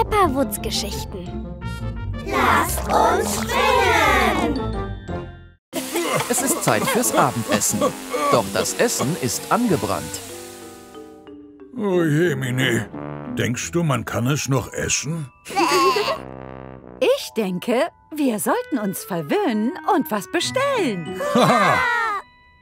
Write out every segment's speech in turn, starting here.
Peppa-Wutz-Geschichten. Lasst uns schwingen! Es ist Zeit fürs Abendessen. Doch das Essen ist angebrannt. Oh je, Mine. Denkst du, man kann es noch essen? Ich denke, wir sollten uns verwöhnen und was bestellen.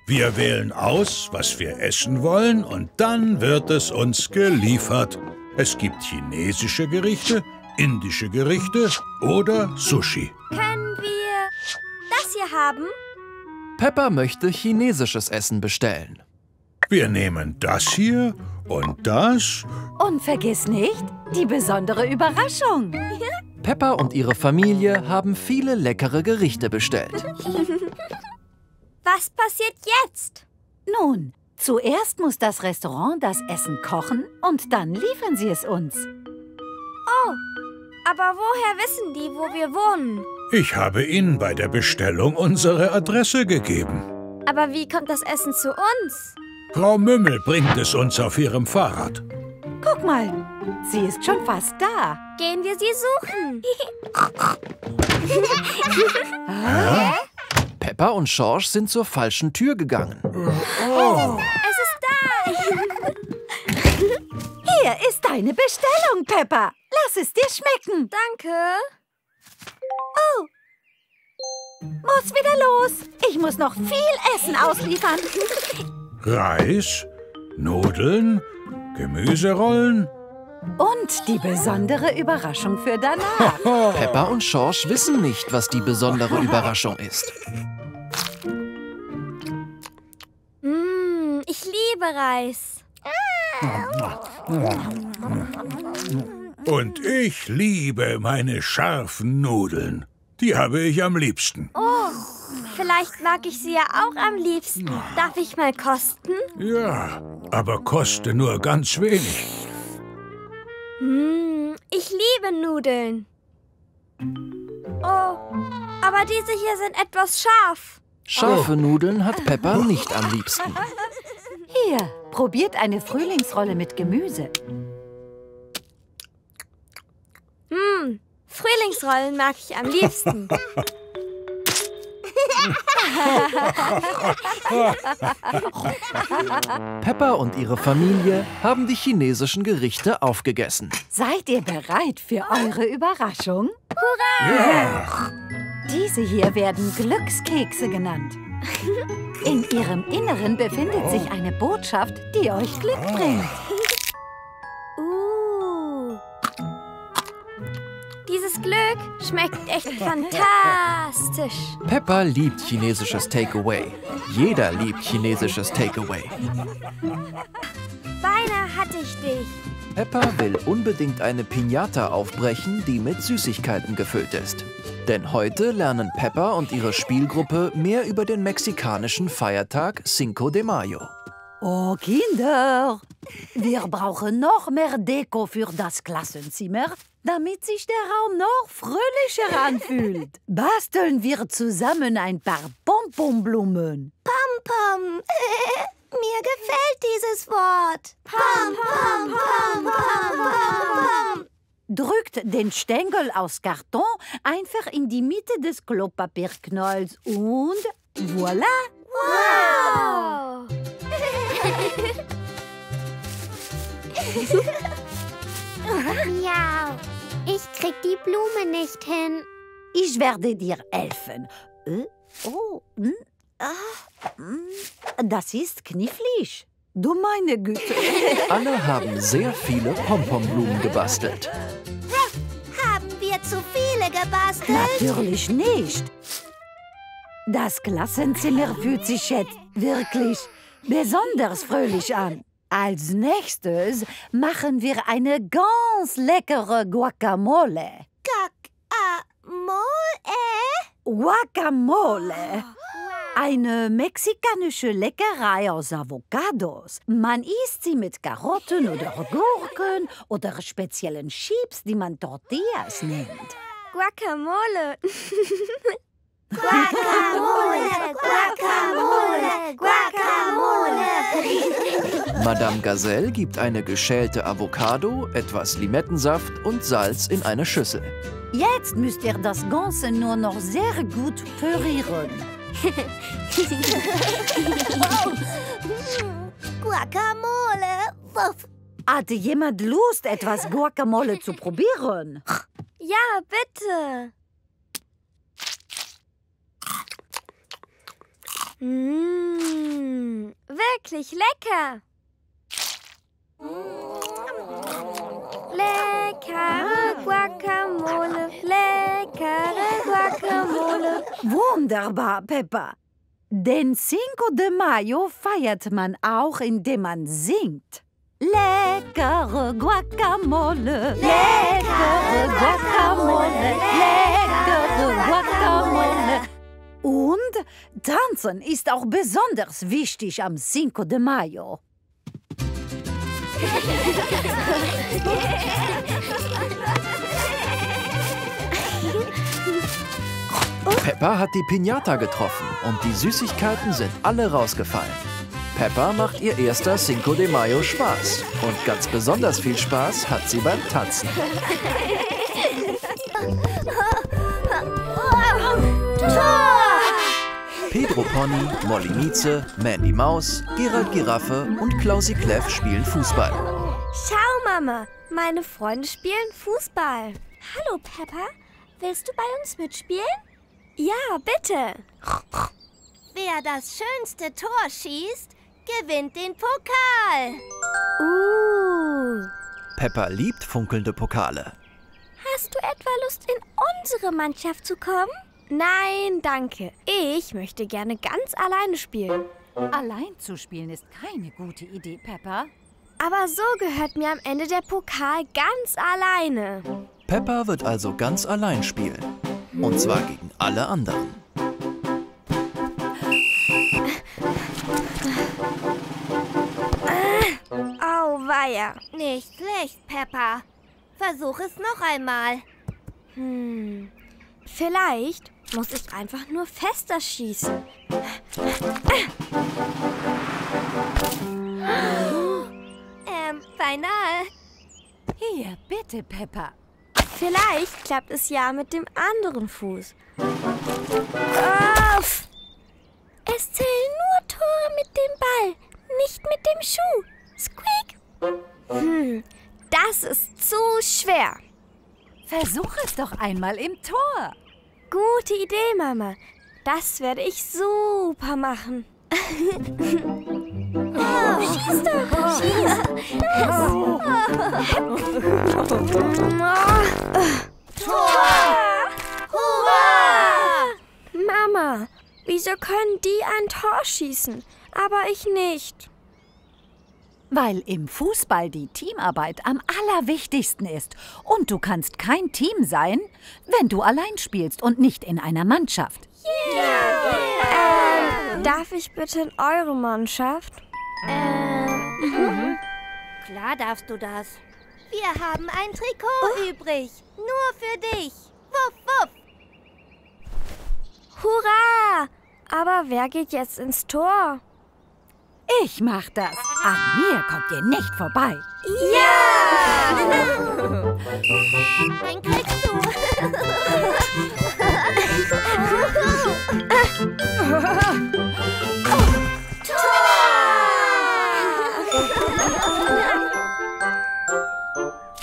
Wir wählen aus, was wir essen wollen, und dann wird es uns geliefert. Es gibt chinesische Gerichte, indische Gerichte oder Sushi. Können wir das hier haben? Peppa möchte chinesisches Essen bestellen. Wir nehmen das hier und das. Und vergiss nicht die besondere Überraschung. Peppa und ihre Familie haben viele leckere Gerichte bestellt. Was passiert jetzt? Nun, zuerst muss das Restaurant das Essen kochen und dann liefern sie es uns. Oh, aber woher wissen die, wo wir wohnen? Ich habe ihnen bei der Bestellung unsere Adresse gegeben. Aber wie kommt das Essen zu uns? Frau Mümmel bringt es uns auf ihrem Fahrrad. Guck mal, sie ist schon fast da. Gehen wir sie suchen. Hä? Peppa und Schorsch sind zur falschen Tür gegangen. Oh. Es ist da! Es ist da! Hier ist deine Bestellung, Peppa. Lass es dir schmecken. Danke. Oh! Muss wieder los. Ich muss noch viel Essen ausliefern. Reis, Nudeln, Gemüserollen. Und die besondere Überraschung für danach. Peppa und Schorsch wissen nicht, was die besondere Überraschung ist. Ich liebe Reis. Und ich liebe meine scharfen Nudeln. Die habe ich am liebsten. Oh, vielleicht mag ich sie ja auch am liebsten. Darf ich mal kosten? Ja, aber koste nur ganz wenig. Ich liebe Nudeln. Oh, aber diese hier sind etwas scharf. Scharfe Nudeln hat Peppa nicht am liebsten. Hier, probiert eine Frühlingsrolle mit Gemüse. Frühlingsrollen mag ich am liebsten. Peppa und ihre Familie haben die chinesischen Gerichte aufgegessen. Seid ihr bereit für eure Überraschung? Hurra! Ja. Diese hier werden Glückskekse genannt. In ihrem Inneren befindet sich eine Botschaft, die euch Glück bringt. Dieses Glück schmeckt echt fantastisch. Peppa liebt chinesisches Takeaway. Jeder liebt chinesisches Takeaway. Beinahe hatte ich dich. Peppa will unbedingt eine Piñata aufbrechen, die mit Süßigkeiten gefüllt ist. Denn heute lernen Peppa und ihre Spielgruppe mehr über den mexikanischen Feiertag Cinco de Mayo. Oh, Kinder, wir brauchen noch mehr Deko für das Klassenzimmer, damit sich der Raum noch fröhlicher anfühlt. Basteln wir zusammen ein paar Pompom-Blumen. Pompom. Mir gefällt dieses Wort. Pom, pom, pom, pom, pom, pom. Drückt den Stängel aus Karton einfach in die Mitte des Klopapierknolls und voilà. Wow! Miau, ich krieg die Blume nicht hin. Ich werde dir helfen. Das ist knifflig. Du meine Güte. Alle haben sehr viele Pompomblumen gebastelt. Haben wir zu viele gebastelt? Natürlich nicht. Das Klassenzimmer fühlt sich jetzt wirklich besonders fröhlich an. Als nächstes machen wir eine ganz leckere Guacamole. Guacamole? Guacamole. Eine mexikanische Leckerei aus Avocados. Man isst sie mit Karotten oder Gurken oder speziellen Chips, die man Tortillas nennt. Guacamole. Guacamole, Guacamole, Guacamole. Madame Gazelle gibt eine geschälte Avocado, etwas Limettensaft und Salz in eine Schüssel. Jetzt müsst ihr das Ganze nur noch sehr gut pürieren. Oh. Guacamole. Wuff. Hat jemand Lust, etwas Guacamole zu probieren? Ja, bitte. Mmh, wirklich lecker. Leckere Guacamole, leckere Guacamole. Wunderbar, Peppa. Den Cinco de Mayo feiert man auch, indem man singt. Leckere Guacamole, leckere Guacamole, leckere Guacamole. Und tanzen ist auch besonders wichtig am Cinco de Mayo. Peppa hat die Piñata getroffen und die Süßigkeiten sind alle rausgefallen. Peppa macht ihr erster Cinco de Mayo Spaß. Und ganz besonders viel Spaß hat sie beim Tanzen. Pedro Pony, Molly Mietze, Mandy Maus, Gerald Giraffe und Klausi Kleff spielen Fußball. Schau, Mama, meine Freunde spielen Fußball. Hallo, Peppa. Willst du bei uns mitspielen? Ja, bitte. Wer das schönste Tor schießt, gewinnt den Pokal. Peppa liebt funkelnde Pokale. Hast du etwa Lust, in unsere Mannschaft zu kommen? Nein, danke. Ich möchte gerne ganz alleine spielen. Allein zu spielen ist keine gute Idee, Peppa. Aber so gehört mir am Ende der Pokal ganz alleine. Peppa wird also ganz allein spielen. Und zwar gegen alle anderen. Auweia. Nicht schlecht, Peppa. Versuch es noch einmal. Vielleicht muss ich einfach nur fester schießen. Beinahe. Hier, bitte, Peppa. Vielleicht klappt es ja mit dem anderen Fuß. Uff. Es zählen nur Tore mit dem Ball, nicht mit dem Schuh. Squeak. Das ist zu schwer. Versuch es doch einmal im Tor. Gute Idee, Mama. Das werde ich super machen. Oh, schieß doch, schieß. Tor! Hurra! Mama, wieso können die ein Tor schießen, aber ich nicht? Weil im Fußball die Teamarbeit am allerwichtigsten ist. Und du kannst kein Team sein, wenn du allein spielst und nicht in einer Mannschaft. Darf ich bitte in eure Mannschaft? Klar darfst du das. Wir haben ein Trikot übrig. Nur für dich. Wuff, wuff. Hurra! Aber wer geht jetzt ins Tor? Ich mach das. An mir kommt ihr nicht vorbei. Ja! Dann kriegst du. Tor!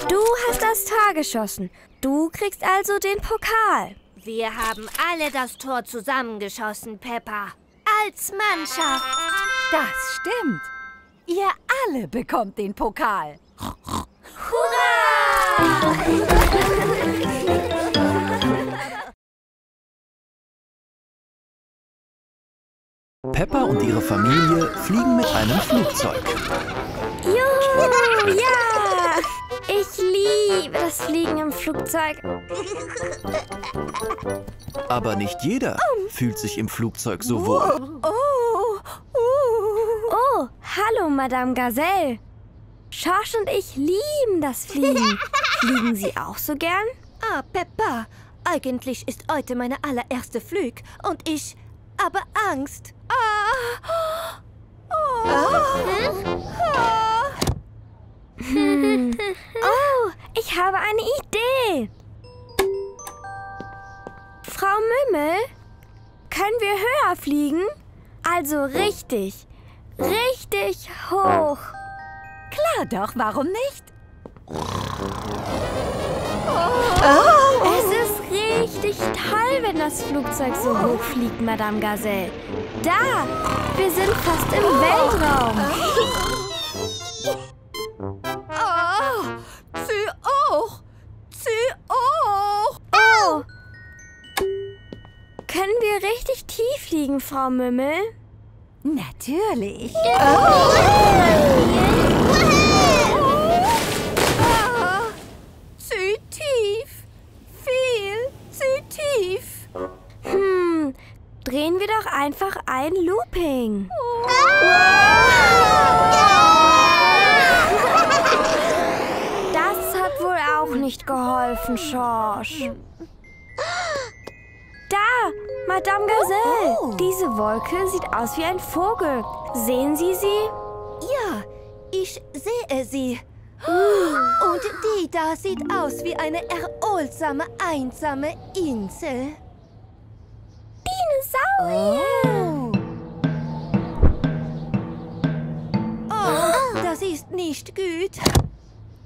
Du hast das Tor geschossen. Du kriegst also den Pokal. Wir haben alle das Tor zusammengeschossen, Peppa. Als Mannschaft. Das stimmt. Ihr alle bekommt den Pokal. Hurra! Peppa und ihre Familie fliegen mit einem Flugzeug. Juhu, ja! Ich liebe das Fliegen im Flugzeug. Aber nicht jeder fühlt sich im Flugzeug so wohl. Oh, hallo, Madame Gazelle. Schorsch und ich lieben das Fliegen. Fliegen Sie auch so gern? Ah, Peppa, Eigentlich ist heute meine allererste Flug und ich habe Angst. Ah. Oh. Oh. Hm. Oh, ich habe eine Idee. Frau Mümmel, können wir höher fliegen? Also richtig, richtig hoch. Klar doch, warum nicht? Oh. Es ist richtig toll, wenn das Flugzeug so hoch fliegt, Madame Gazelle. Da, wir sind fast im Weltraum. Oh, zu hoch, zu hoch. Oh. Können wir richtig tief fliegen, Frau Mümmel? Natürlich. Oh. Drehen wir doch einfach ein Looping. Oh. Das hat wohl auch nicht geholfen, Schorsch. Da, Madame Gazelle. Oh. Diese Wolke sieht aus wie ein Vogel. Sehen Sie sie? Ja, ich sehe sie. Und die da sieht aus wie eine erholsame, einsame Insel. Oh. Oh, das ist nicht gut.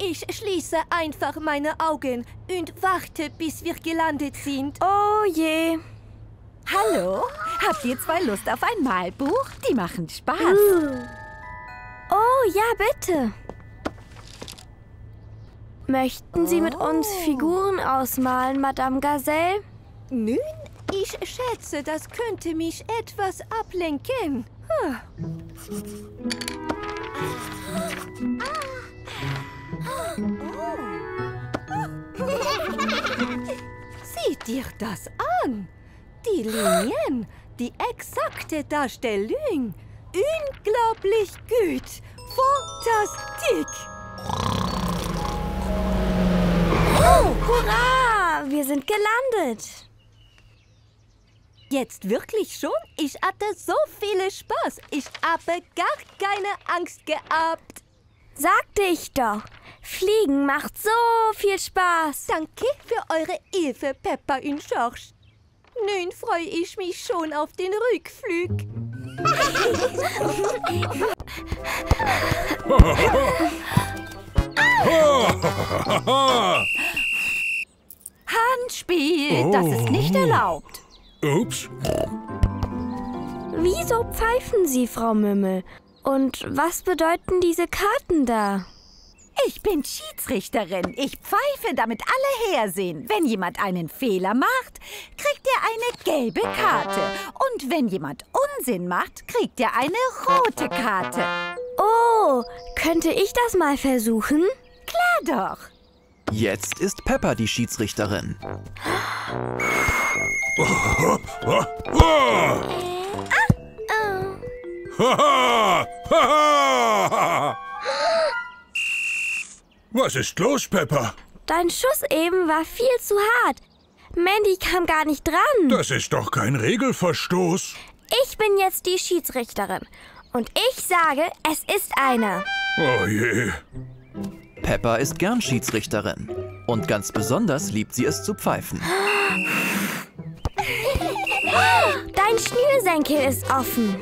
Ich schließe einfach meine Augen und warte, bis wir gelandet sind. Oh je. Hallo, habt ihr zwei Lust auf ein Malbuch? Die machen Spaß. Oh ja, bitte. Möchten Sie mit uns Figuren ausmalen, Madame Gazelle? Nun? Ich schätze, das könnte mich etwas ablenken. Sieh dir das an! Die Linien, die exakte Darstellung. Unglaublich gut! Fantastik! Oh, hurra! Wir sind gelandet! Jetzt wirklich schon? Ich hatte so viel Spaß. Ich habe gar keine Angst gehabt. Sagte ich doch. Fliegen macht so viel Spaß. Danke für eure Hilfe, Peppa und Schorsch. Nun freue ich mich schon auf den Rückflug. Handspiel, das ist nicht erlaubt. Ups. Wieso pfeifen Sie, Frau Mümmel? Und was bedeuten diese Karten da? Ich bin Schiedsrichterin. Ich pfeife, damit alle hersehen. Wenn jemand einen Fehler macht, kriegt er eine gelbe Karte. Und wenn jemand Unsinn macht, kriegt er eine rote Karte. Oh, könnte ich das mal versuchen? Klar doch. Jetzt ist Peppa die Schiedsrichterin. Was ist los, Peppa? Dein Schuss eben war viel zu hart. Mandy kam gar nicht dran. Das ist doch kein Regelverstoß. Ich bin jetzt die Schiedsrichterin. Und ich sage, es ist einer. Oh je. Peppa ist gern Schiedsrichterin. Und ganz besonders liebt sie es zu pfeifen. Dein Schnürsenkel ist offen.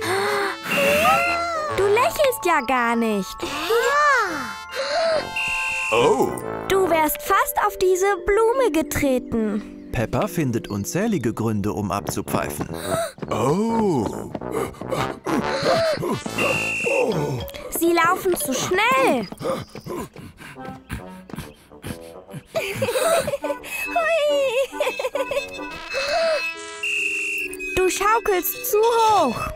Du lächelst ja gar nicht. Oh. Du wärst fast auf diese Blume getreten. Peppa findet unzählige Gründe, um abzupfeifen. Oh. Sie laufen zu schnell. Du schaukelst zu hoch.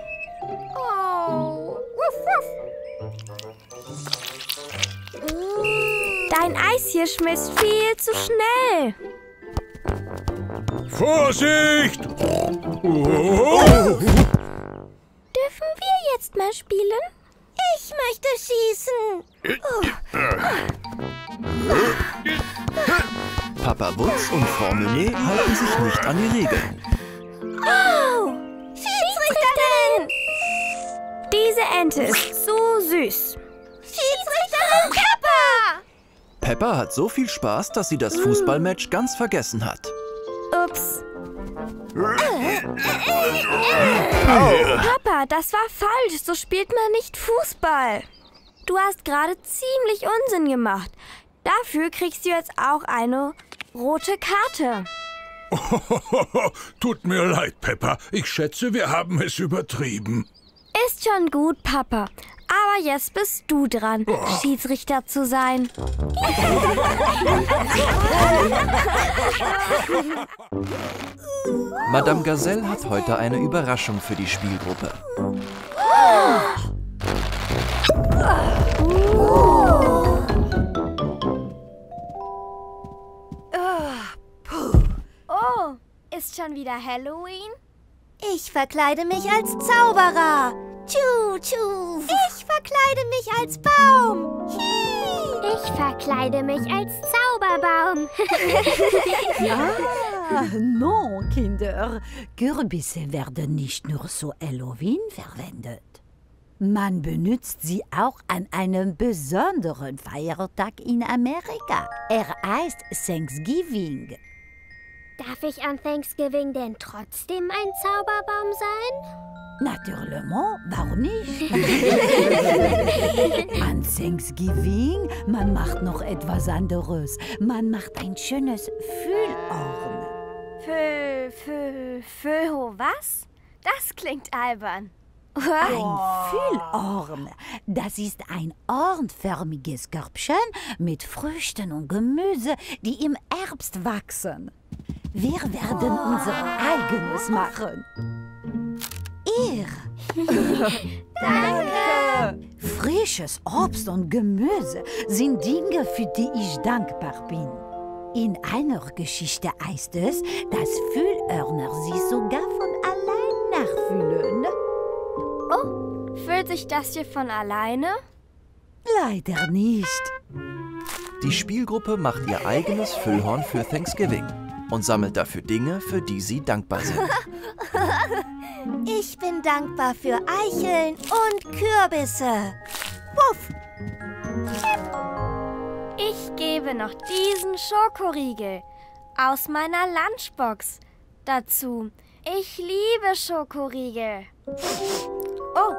Oh. Dein Eis hier schmilzt viel zu schnell. Vorsicht! Oh. Dürfen wir jetzt mal spielen? Ich möchte schießen. Oh. Papa Wutz und Frau Mümmel halten sich nicht an die Regeln. Oh, Schiedsrichterin! Diese Ente ist so süß. Schiedsrichterin Peppa! Peppa hat so viel Spaß, dass sie das Fußballmatch ganz vergessen hat. Ups. Papa, das war falsch. So spielt man nicht Fußball. Du hast gerade ziemlich Unsinn gemacht. Dafür kriegst du jetzt auch eine rote Karte. Tut mir leid, Peppa. Ich schätze, wir haben es übertrieben. Ist schon gut, Papa. Aber jetzt bist du dran, Schiedsrichter zu sein. Madame Gazelle hat heute eine Überraschung für die Spielgruppe. Oh, ist schon wieder Halloween? Ich verkleide mich als Zauberer. Tschu, tschu. Ich verkleide mich als Baum. Ich verkleide mich als Zauberbaum. Ah, non, Kinder. Kürbisse werden nicht nur zu Halloween verwendet. Man benutzt sie auch an einem besonderen Feiertag in Amerika. Er heißt Thanksgiving. Darf ich an Thanksgiving denn trotzdem ein Zauberbaum sein? Naturellement, warum nicht? An Thanksgiving, man macht noch etwas anderes. Man macht ein schönes Füllhorn. Füllho was? Das klingt albern. Ein Füllhorn. Das ist ein hornförmiges Körbchen mit Früchten und Gemüse, die im Herbst wachsen. Wir werden unser eigenes machen. Ihr. Danke. Frisches Obst und Gemüse sind Dinge, für die ich dankbar bin. In einer Geschichte heißt es, dass Füllhörner sich sogar von allein nachfüllen. Oh, füllt sich das hier von alleine? Leider nicht. Die Spielgruppe macht ihr eigenes Füllhorn für Thanksgiving und sammelt dafür Dinge, für die sie dankbar sind. Ich bin dankbar für Eicheln und Kürbisse. Puff! Ich gebe noch diesen Schokoriegel aus meiner Lunchbox dazu. Ich liebe Schokoriegel. Oh,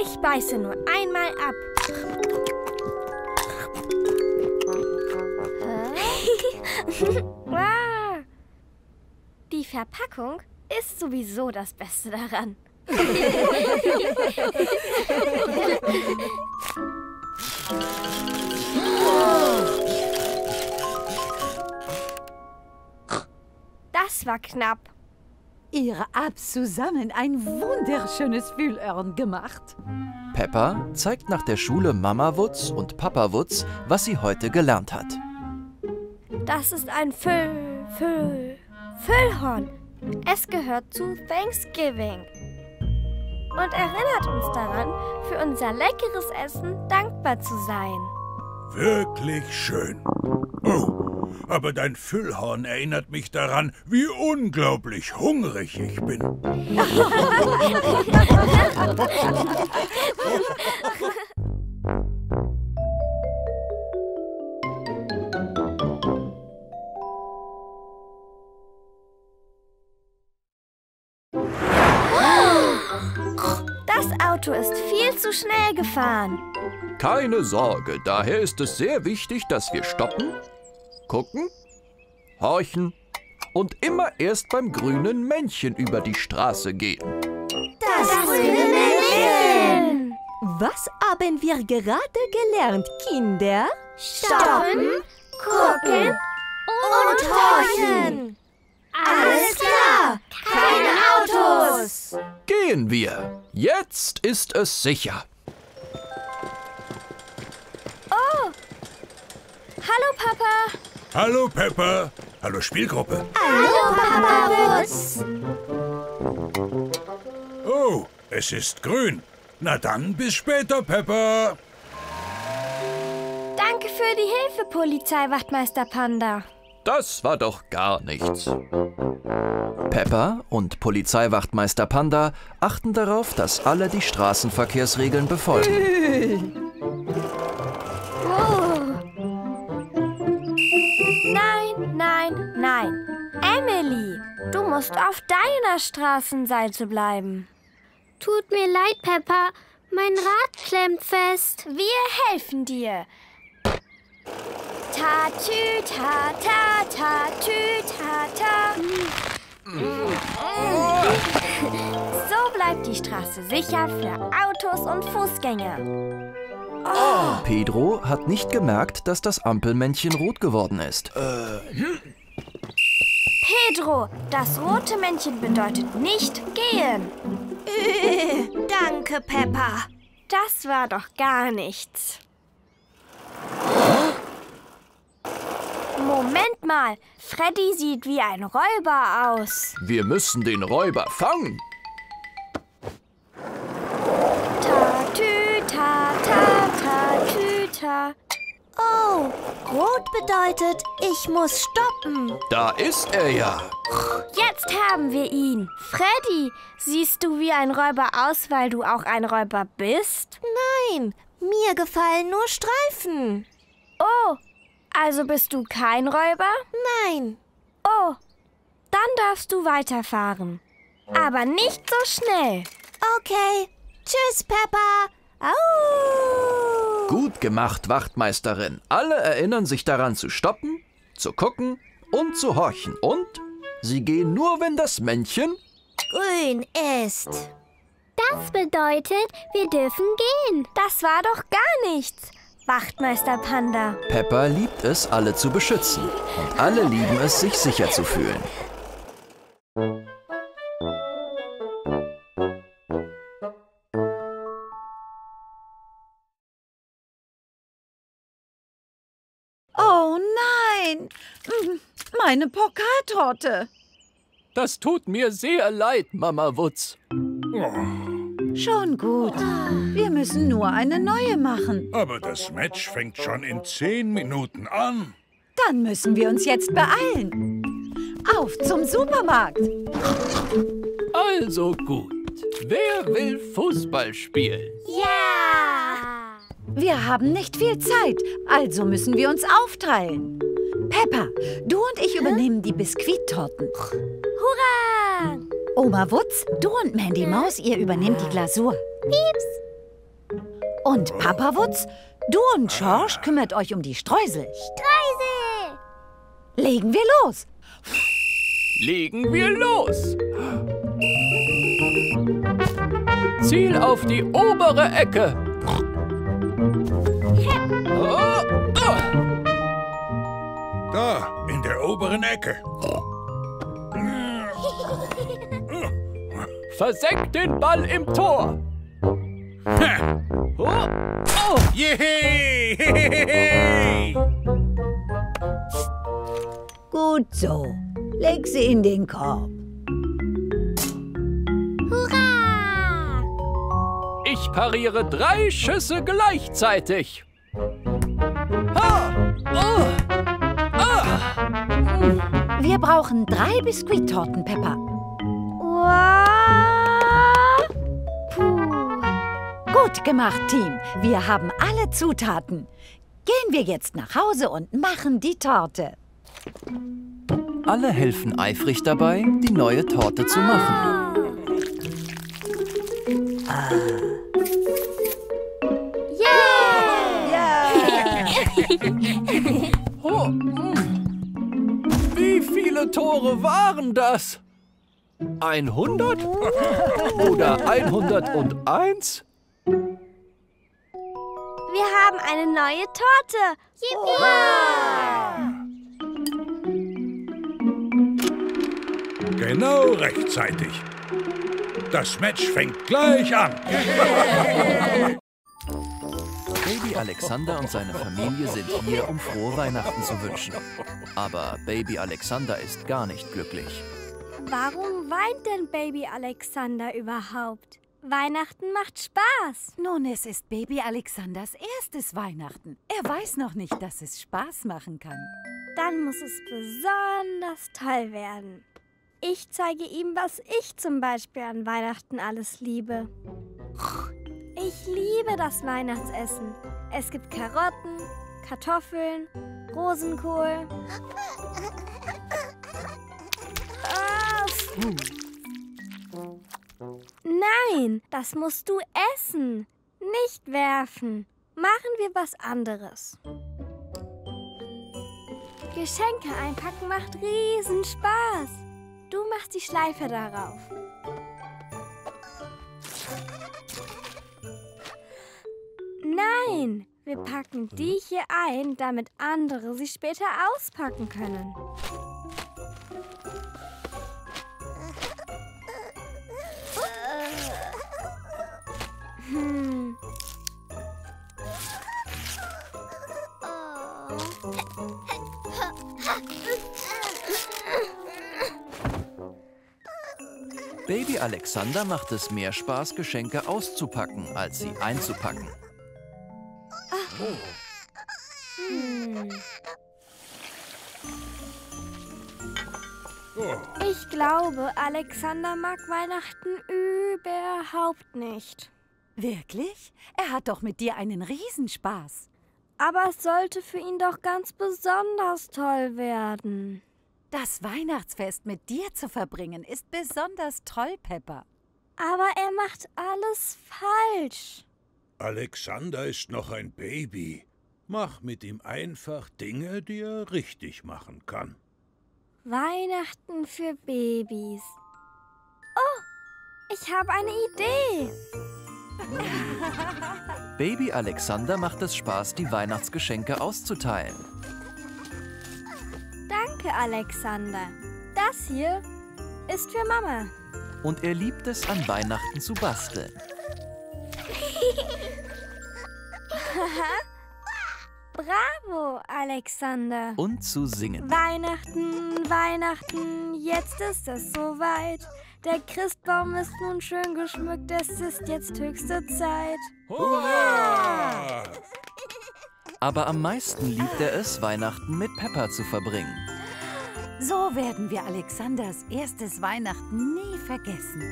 ich beiße nur einmal ab. Wow. Die Verpackung ist sowieso das Beste daran. Das war knapp. Ihr habt zusammen ein wunderschönes Füllhorn gemacht. Peppa zeigt nach der Schule Mama Wutz und Papa Wutz, was sie heute gelernt hat. Das ist ein Füllhorn. Es gehört zu Thanksgiving. Und erinnert uns daran, für unser leckeres Essen dankbar zu sein. Wirklich schön. Oh, aber dein Füllhorn erinnert mich daran, wie unglaublich hungrig ich bin. Das Auto ist viel zu schnell gefahren. Keine Sorge, daher ist es sehr wichtig, dass wir stoppen, gucken, horchen und immer erst beim grünen Männchen über die Straße gehen. Das grüne Männchen! Was haben wir gerade gelernt, Kinder? Stoppen, gucken und horchen! Alles klar! Keine Autos! Gehen wir! Jetzt ist es sicher! Oh! Hallo, Papa! Hallo, Peppa! Hallo, Spielgruppe! Hallo, Papa Wutz! Oh, es ist grün! Na dann, bis später, Peppa! Danke für die Hilfe, Polizeiwachtmeister Panda! Das war doch gar nichts. Peppa und Polizeiwachtmeister Panda achten darauf, dass alle die Straßenverkehrsregeln befolgen. Nein, nein, nein. Emily, du musst auf deiner Straßenseite bleiben. Tut mir leid, Peppa. Mein Rad klemmt fest. Wir helfen dir. Ta tü ta ta ta tü ta ta. So bleibt die Straße sicher für Autos und Fußgänger. Oh. Pedro hat nicht gemerkt, dass das Ampelmännchen rot geworden ist. Pedro, das rote Männchen bedeutet nicht gehen. Danke, Peppa. Das war doch gar nichts. Moment mal, Freddy sieht wie ein Räuber aus. Wir müssen den Räuber fangen. Ta-tü-ta-ta-ta-tü-ta. Oh, rot bedeutet, ich muss stoppen. Da ist er ja. Jetzt haben wir ihn. Freddy, siehst du wie ein Räuber aus, weil du auch ein Räuber bist? Nein, mir gefallen nur Streifen. Oh, also bist du kein Räuber? Nein. Oh, dann darfst du weiterfahren. Aber nicht so schnell. Okay. Tschüss, Peppa. Au! Gut gemacht, Wachtmeisterin. Alle erinnern sich daran zu stoppen, zu gucken und zu horchen. Und sie gehen nur, wenn das Männchen grün ist. Das bedeutet, wir dürfen gehen. Das war doch gar nichts, Wachtmeister Panda. Peppa liebt es, alle zu beschützen. Und alle lieben es, sich sicher zu fühlen. Meine Pokaltorte. Das tut mir sehr leid, Mama Wutz. Schon gut. Wir müssen nur eine neue machen. Aber das Match fängt schon in 10 Minuten an. Dann müssen wir uns jetzt beeilen. Auf zum Supermarkt. Also gut. Wer will Fußball spielen? Ja! Wir haben nicht viel Zeit, also müssen wir uns aufteilen. Peppa, du und ich übernehmen die Biskuittorten. Hurra! Oma Wutz, du und Mandy Maus, ihr übernehmt die Glasur. Pieps! Und Papa Wutz, du und Schorsch kümmert euch um die Streusel. Streusel! Legen wir los! Legen wir los! Ziel auf die obere Ecke! Oh, oh. Da, in der oberen Ecke. Versenkt den Ball im Tor. Oh. Oh. Gut so. Leg sie in den Korb. Hurra! Ich pariere 3 Schüsse gleichzeitig. Ha! Oh. Wir brauchen 3 Biskuittorten, Peppa. Wow. Puh. Gut gemacht, Team. Wir haben alle Zutaten. Gehen wir jetzt nach Hause und machen die Torte. Alle helfen eifrig dabei, die neue Torte zu machen. Yeah! Yeah! Oh, wie viele Tore waren das? 100? Oder 101? Wir haben eine neue Torte. Yippie! Genau rechtzeitig. Das Match fängt gleich an. Baby Alexander und seine Familie sind hier, um frohe Weihnachten zu wünschen. Aber Baby Alexander ist gar nicht glücklich. Warum weint denn Baby Alexander überhaupt? Weihnachten macht Spaß. Nun, es ist Baby Alexanders erstes Weihnachten. Er weiß noch nicht, dass es Spaß machen kann. Dann muss es besonders toll werden. Ich zeige ihm, was ich zum Beispiel an Weihnachten alles liebe. Ich liebe das Weihnachtsessen. Es gibt Karotten, Kartoffeln, Rosenkohl. Oh. Nein, das musst du essen, nicht werfen. Machen wir was anderes. Geschenke einpacken macht riesen Spaß. Du machst die Schleife darauf. Nein, wir packen die hier ein, damit andere sie später auspacken können. Baby Alexander macht es mehr Spaß, Geschenke auszupacken, als sie einzupacken. Ich glaube, Alexander mag Weihnachten überhaupt nicht. Wirklich? Er hat doch mit dir einen Riesenspaß. Aber es sollte für ihn doch ganz besonders toll werden. Das Weihnachtsfest mit dir zu verbringen, ist besonders toll, Peppa. Aber er macht alles falsch. Alexander ist noch ein Baby. Mach mit ihm einfach Dinge, die er richtig machen kann. Weihnachten für Babys. Oh, ich habe eine Idee. Baby Alexander macht es Spaß, die Weihnachtsgeschenke auszuteilen. Danke, Alexander. Das hier ist für Mama. Und er liebt es, an Weihnachten zu basteln. Bravo, Alexander. Und zu singen. Weihnachten, Weihnachten, jetzt ist es soweit. Der Christbaum ist nun schön geschmückt, es ist jetzt höchste Zeit. Hurra! Aber am meisten liebt er es, Weihnachten mit Peppa zu verbringen. So werden wir Alexanders erstes Weihnachten nie vergessen.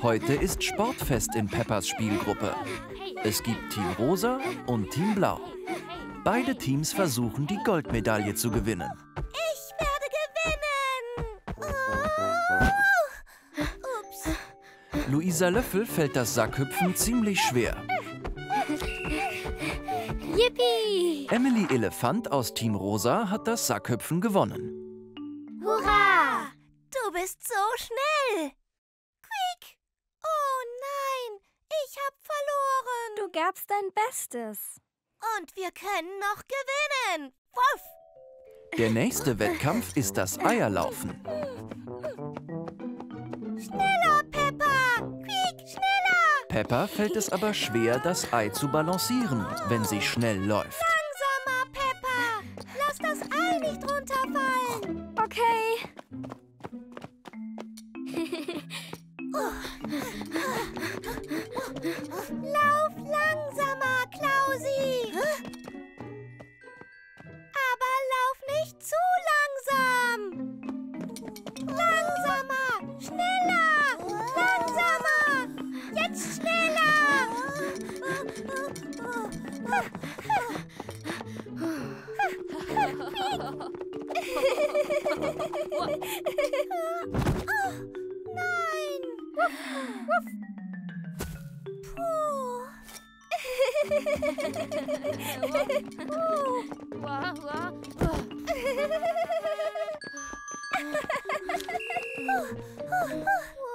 Heute ist Sportfest in Peppas Spielgruppe. Es gibt Team Rosa und Team Blau. Beide Teams versuchen, die Goldmedaille zu gewinnen. Ich werde gewinnen! Oh. Ups. Luisa Löffel fällt das Sackhüpfen ziemlich schwer. Yippie! Emily Elefant aus Team Rosa hat das Sackhüpfen gewonnen. Hurra! Du bist so schnell! Quick! Oh nein! Ich hab verloren! Du gabst dein Bestes. Und wir können noch gewinnen! Wuff! Der nächste Wettkampf ist das Eierlaufen. Schneller, Peppa! Quick, schneller! Peppa fällt es aber schwer, das Ei zu balancieren, wenn sie schnell läuft. Langsamer, Peppa! Lass das Ei nicht runterfallen! Okay. Lauf langsamer, Klausi! Aber lauf nicht zu langsam! Langsamer! Schneller! Langsamer! Jetzt schneller! Puh.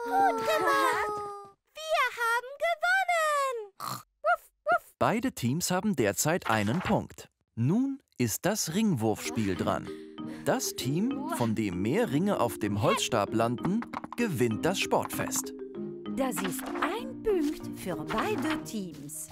Gut gemacht! Wir haben gewonnen! Beide Teams haben derzeit einen Punkt. Nun ist das Ringwurfspiel dran. Das Team, von dem mehr Ringe auf dem Holzstab landen, gewinnt das Sportfest. Das ist ein Punkt für beide Teams.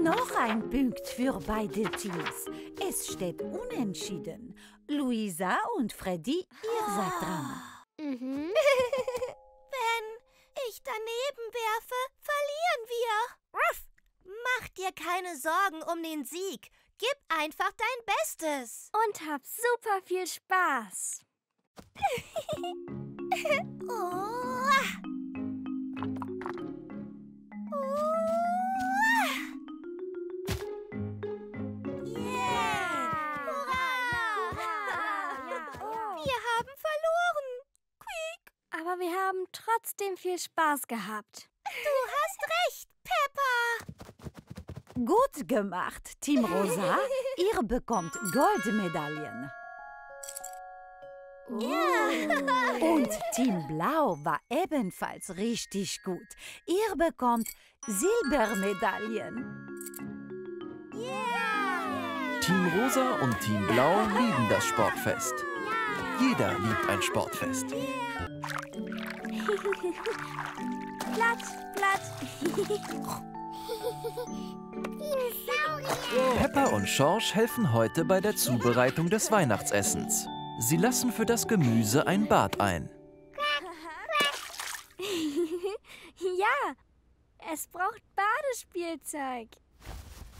Noch ein Punkt für beide Teams. Es steht unentschieden. Luisa und Freddy, ihr seid dran. Mhm. Wenn ich daneben werfe, verlieren wir. Ruff. Mach dir keine Sorgen um den Sieg. Gib einfach dein Bestes. Und hab super viel Spaß. Aber wir haben trotzdem viel Spaß gehabt. Du hast recht, Peppa. Gut gemacht, Team Rosa. Ihr bekommt Goldmedaillen. Yeah. Und Team Blau war ebenfalls richtig gut. Ihr bekommt Silbermedaillen. Yeah. Team Rosa und Team Blau lieben das Sportfest. Jeder liebt ein Sportfest. Platz, Platz. Peppa und Schorsch helfen heute bei der Zubereitung des Weihnachtsessens. Sie lassen für das Gemüse ein Bad ein. Ja, es braucht Badespielzeug.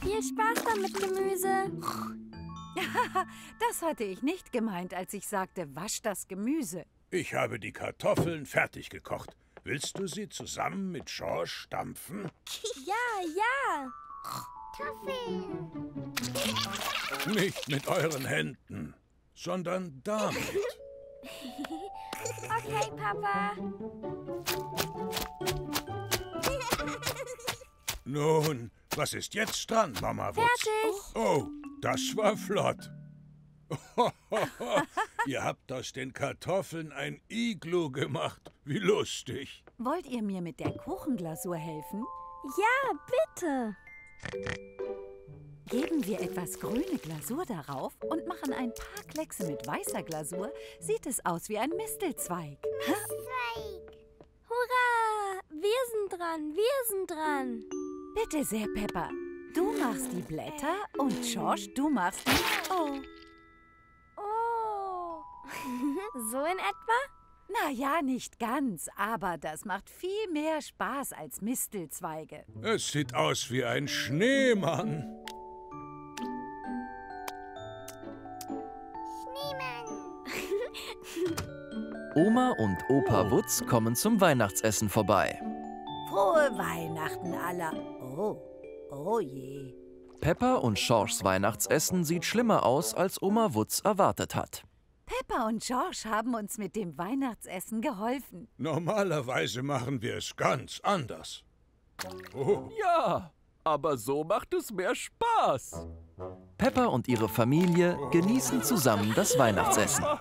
Viel Spaß damit, Gemüse. Das hatte ich nicht gemeint, als ich sagte, wasch das Gemüse. Ich habe die Kartoffeln fertig gekocht. Willst du sie zusammen mit Schorsch stampfen? Ja, ja. Kartoffeln. Nicht mit euren Händen, sondern damit. Okay, Papa. Nun, was ist jetzt dran, Mama Wutz? Fertig. Oh. Das war flott. Ihr habt aus den Kartoffeln ein Iglu gemacht. Wie lustig. Wollt ihr mir mit der Kuchenglasur helfen? Ja, bitte. Geben wir etwas grüne Glasur darauf und machen ein paar Kleckse mit weißer Glasur, sieht es aus wie ein Mistelzweig. Mistelzweig. Hurra! Wir sind dran, wir sind dran. Bitte sehr, Peppa. Du machst die Blätter und Schorsch, du machst die... Oh. Oh. So in etwa? Na ja, nicht ganz, aber das macht viel mehr Spaß als Mistelzweige. Es sieht aus wie ein Schneemann. Schneemann. Oma und Opa Wutz kommen zum Weihnachtsessen vorbei. Frohe Weihnachten aller. Oh. Oh je. Peppa und Schorschs Weihnachtsessen sieht schlimmer aus, als Oma Wutz erwartet hat. Peppa und Schorsch haben uns mit dem Weihnachtsessen geholfen. Normalerweise machen wir es ganz anders. Oh. Ja, aber so macht es mehr Spaß. Peppa und ihre Familie genießen zusammen das Weihnachtsessen. Oh.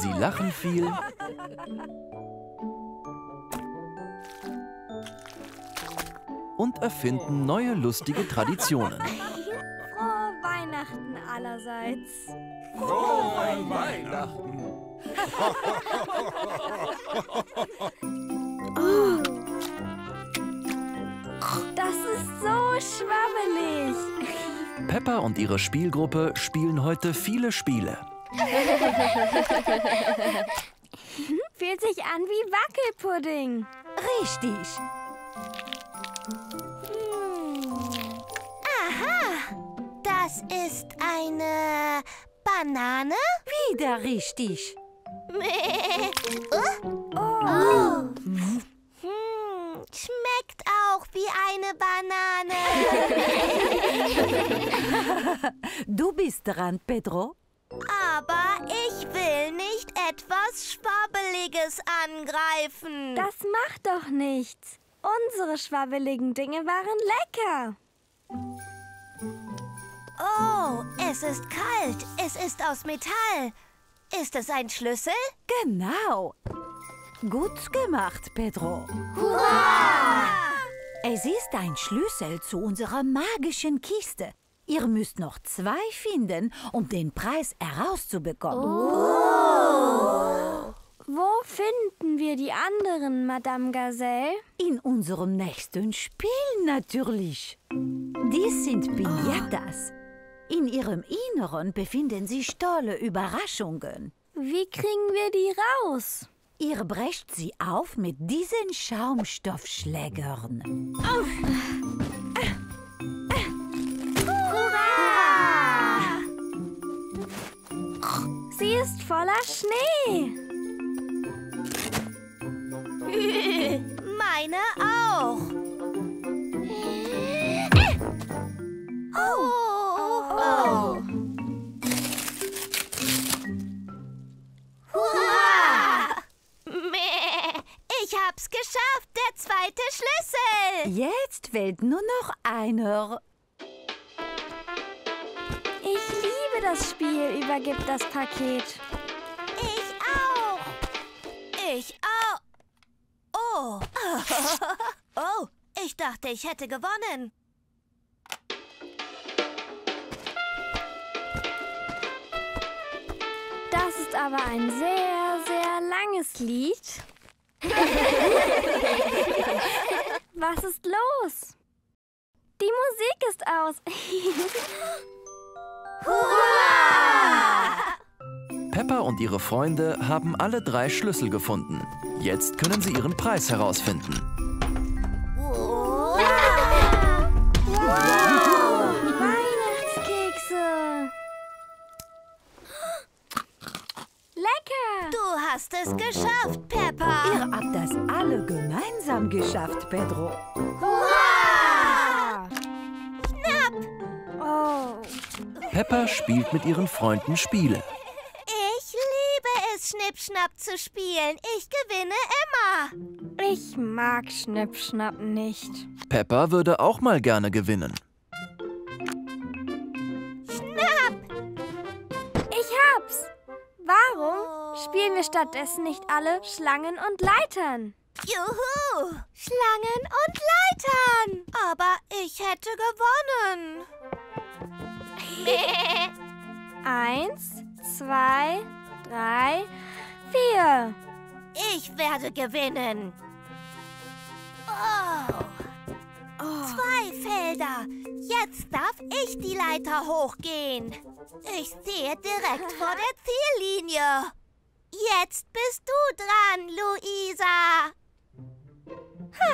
Sie lachen viel. Und erfinden neue lustige Traditionen. Frohe Weihnachten allerseits. Frohe Weihnachten. Oh. Das ist so schwabbelig. Peppa und ihre Spielgruppe spielen heute viele Spiele. Fühlt sich an wie Wackelpudding. Richtig. Aha, das ist eine Banane. Wieder richtig. Oh. Oh. Schmeckt auch wie eine Banane. Du bist dran, Pedro. Aber ich will nicht etwas Schwabbeliges angreifen. Das macht doch nichts. Unsere schwabbeligen Dinge waren lecker. Oh, es ist kalt. Es ist aus Metall. Ist es ein Schlüssel? Genau. Gut gemacht, Pedro. Hurra! Es ist ein Schlüssel zu unserer magischen Kiste. Ihr müsst noch 2 finden, um den Preis herauszubekommen. Oh. Oh. Wo finden wir die anderen, Madame Gazelle? In unserem nächsten Spiel natürlich. Dies sind Piñatas. Oh. In ihrem Inneren befinden sich tolle Überraschungen. Wie kriegen wir die raus? Ihr brecht sie auf mit diesen Schaumstoffschlägern. Oh. Hurra! Sie ist voller Schnee. Meine auch. Oh. Oh. Hurra! Ich hab's geschafft, der zweite Schlüssel. Jetzt fehlt nur noch einer. Ich liebe das Spiel, übergibt das Paket. Ich auch. Ich auch. Oh. Oh, ich dachte, ich hätte gewonnen. Das ist aber ein sehr, sehr langes Lied. Was ist los? Die Musik ist aus. Hurra! Peppa und ihre Freunde haben alle drei Schlüssel gefunden. Jetzt können sie ihren Preis herausfinden. Wow! Wow! Weihnachtskekse! Lecker! Du hast es geschafft, Peppa! Ihr habt das alle gemeinsam geschafft, Pedro. Hurra! Schnapp! Oh! Peppa spielt mit ihren Freunden Spiele. Ich liebe es, Schnippschnapp zu spielen. Ich gewinne immer. Ich mag Schnippschnapp nicht. Peppa würde auch mal gerne gewinnen. Schnapp! Ich hab's! Warum spielen wir stattdessen nicht alle Schlangen und Leitern? Juhu! Schlangen und Leitern! Aber ich hätte gewonnen. 1, 2, 3, 4. Ich werde gewinnen. Oh. Oh. 2 Felder. Jetzt darf ich die Leiter hochgehen. Ich stehe direkt vor der Ziellinie. Jetzt bist du dran, Luisa. Ha.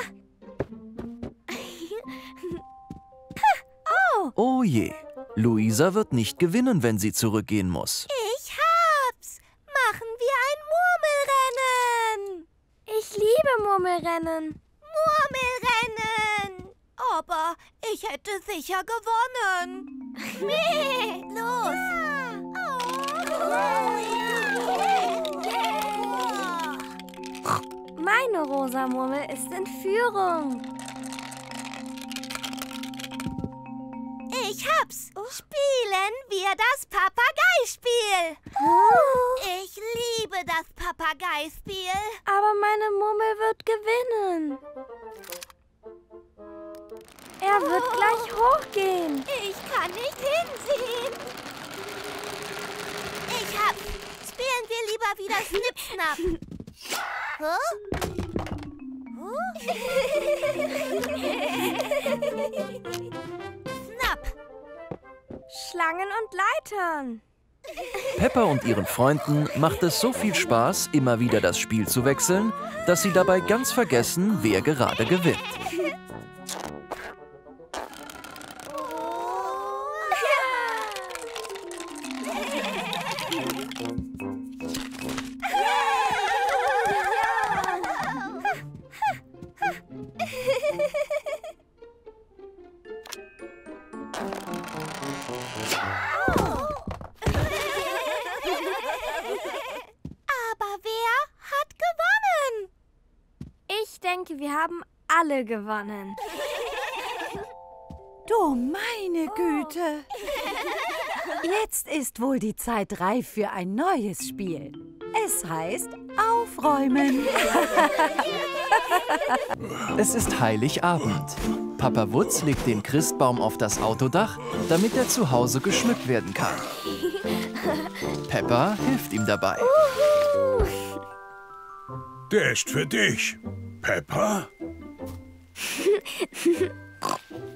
Oh. Oh je. Luisa wird nicht gewinnen, wenn sie zurückgehen muss. Ich hab's! Machen wir ein Murmelrennen! Ich liebe Murmelrennen! Murmelrennen! Aber ich hätte sicher gewonnen! Los! Ja. Oh. Meine rosa Murmel ist in Führung. Ich hab's! Spielen wir das Papageispiel! Ich liebe das Papageispiel! Aber meine Mummel wird gewinnen! Er wird gleich hochgehen! Ich kann nicht hinsehen! Ich hab's! Spielen wir lieber wieder Schnipp-Schnapp! Huh? Schlangen und Leitern. Peppa und ihren Freunden macht es so viel Spaß, immer wieder das Spiel zu wechseln, dass sie dabei ganz vergessen, wer gerade gewinnt. Gewonnen. Du meine Güte! Jetzt ist wohl die Zeit reif für ein neues Spiel. Es heißt Aufräumen. Es ist Heiligabend. Papa Wutz legt den Christbaum auf das Autodach, damit er zu Hause geschmückt werden kann. Peppa hilft ihm dabei. Der ist für dich, Peppa.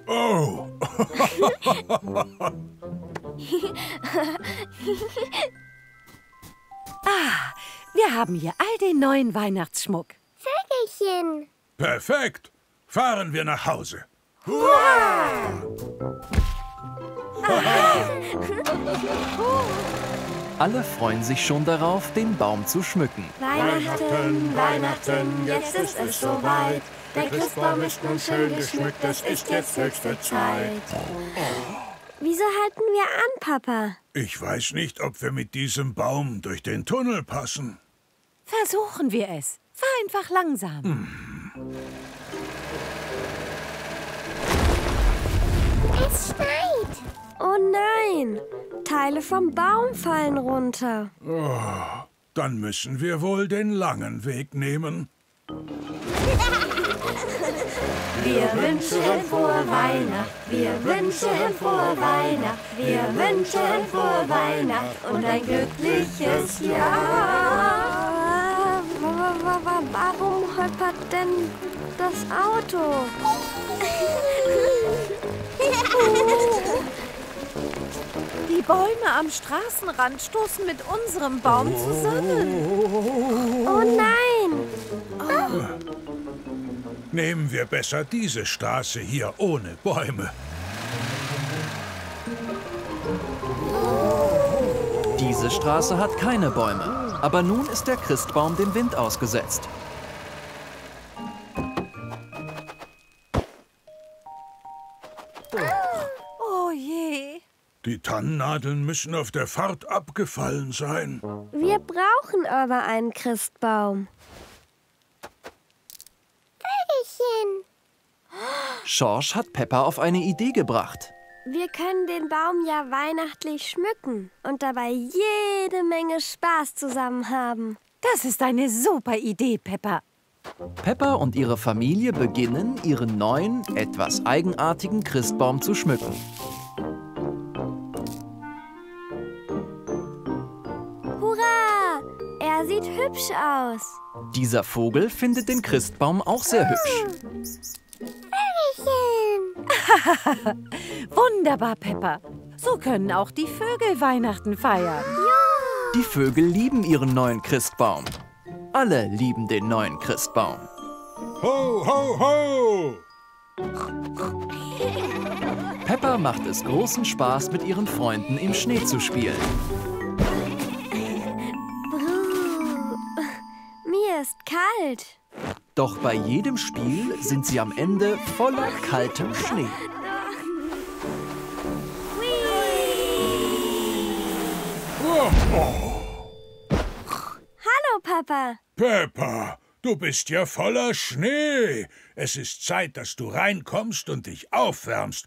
Oh. Wir haben hier all den neuen Weihnachtsschmuck. Vögelchen. Perfekt. Fahren wir nach Hause. Hurra! Alle freuen sich schon darauf, den Baum zu schmücken. Weihnachten, Weihnachten, jetzt ist es soweit. Der Christbaum ist nun schön geschmückt, das ist jetzt höchste Zeit. Wieso halten wir an, Papa? Ich weiß nicht, ob wir mit diesem Baum durch den Tunnel passen. Versuchen wir es. Fahr einfach langsam. Es schneit. Oh nein, Teile vom Baum fallen runter. Oh, dann müssen wir wohl den langen Weg nehmen. Wir wünschen frohe Weihnacht, wir wünschen frohe Weihnacht, wir wünschen frohe Weihnacht und ein glückliches Jahr. Warum holpert denn das Auto? Die Bäume am Straßenrand stoßen mit unserem Baum zusammen. Oh nein! Oh. Nehmen wir besser diese Straße hier ohne Bäume. Diese Straße hat keine Bäume, aber nun ist der Christbaum dem Wind ausgesetzt. Oh je. Die Tannennadeln müssen auf der Fahrt abgefallen sein. Wir brauchen aber einen Christbaum. Schorsch hat Peppa auf eine Idee gebracht. Wir können den Baum ja weihnachtlich schmücken und dabei jede Menge Spaß zusammen haben. Das ist eine super Idee, Peppa. Peppa und ihre Familie beginnen, ihren neuen, etwas eigenartigen Christbaum zu schmücken. Hurra! Er sieht hübsch aus. Dieser Vogel findet den Christbaum auch sehr hübsch. Wunderbar, Peppa. So können auch die Vögel Weihnachten feiern. Ja. Die Vögel lieben ihren neuen Christbaum. Alle lieben den neuen Christbaum. Ho, ho, ho! Peppa macht es großen Spaß, mit ihren Freunden im Schnee zu spielen. Mir ist kalt. Doch bei jedem Spiel sind sie am Ende voller kaltem Schnee. Hallo, Papa. Peppa, du bist ja voller Schnee. Es ist Zeit, dass du reinkommst und dich aufwärmst.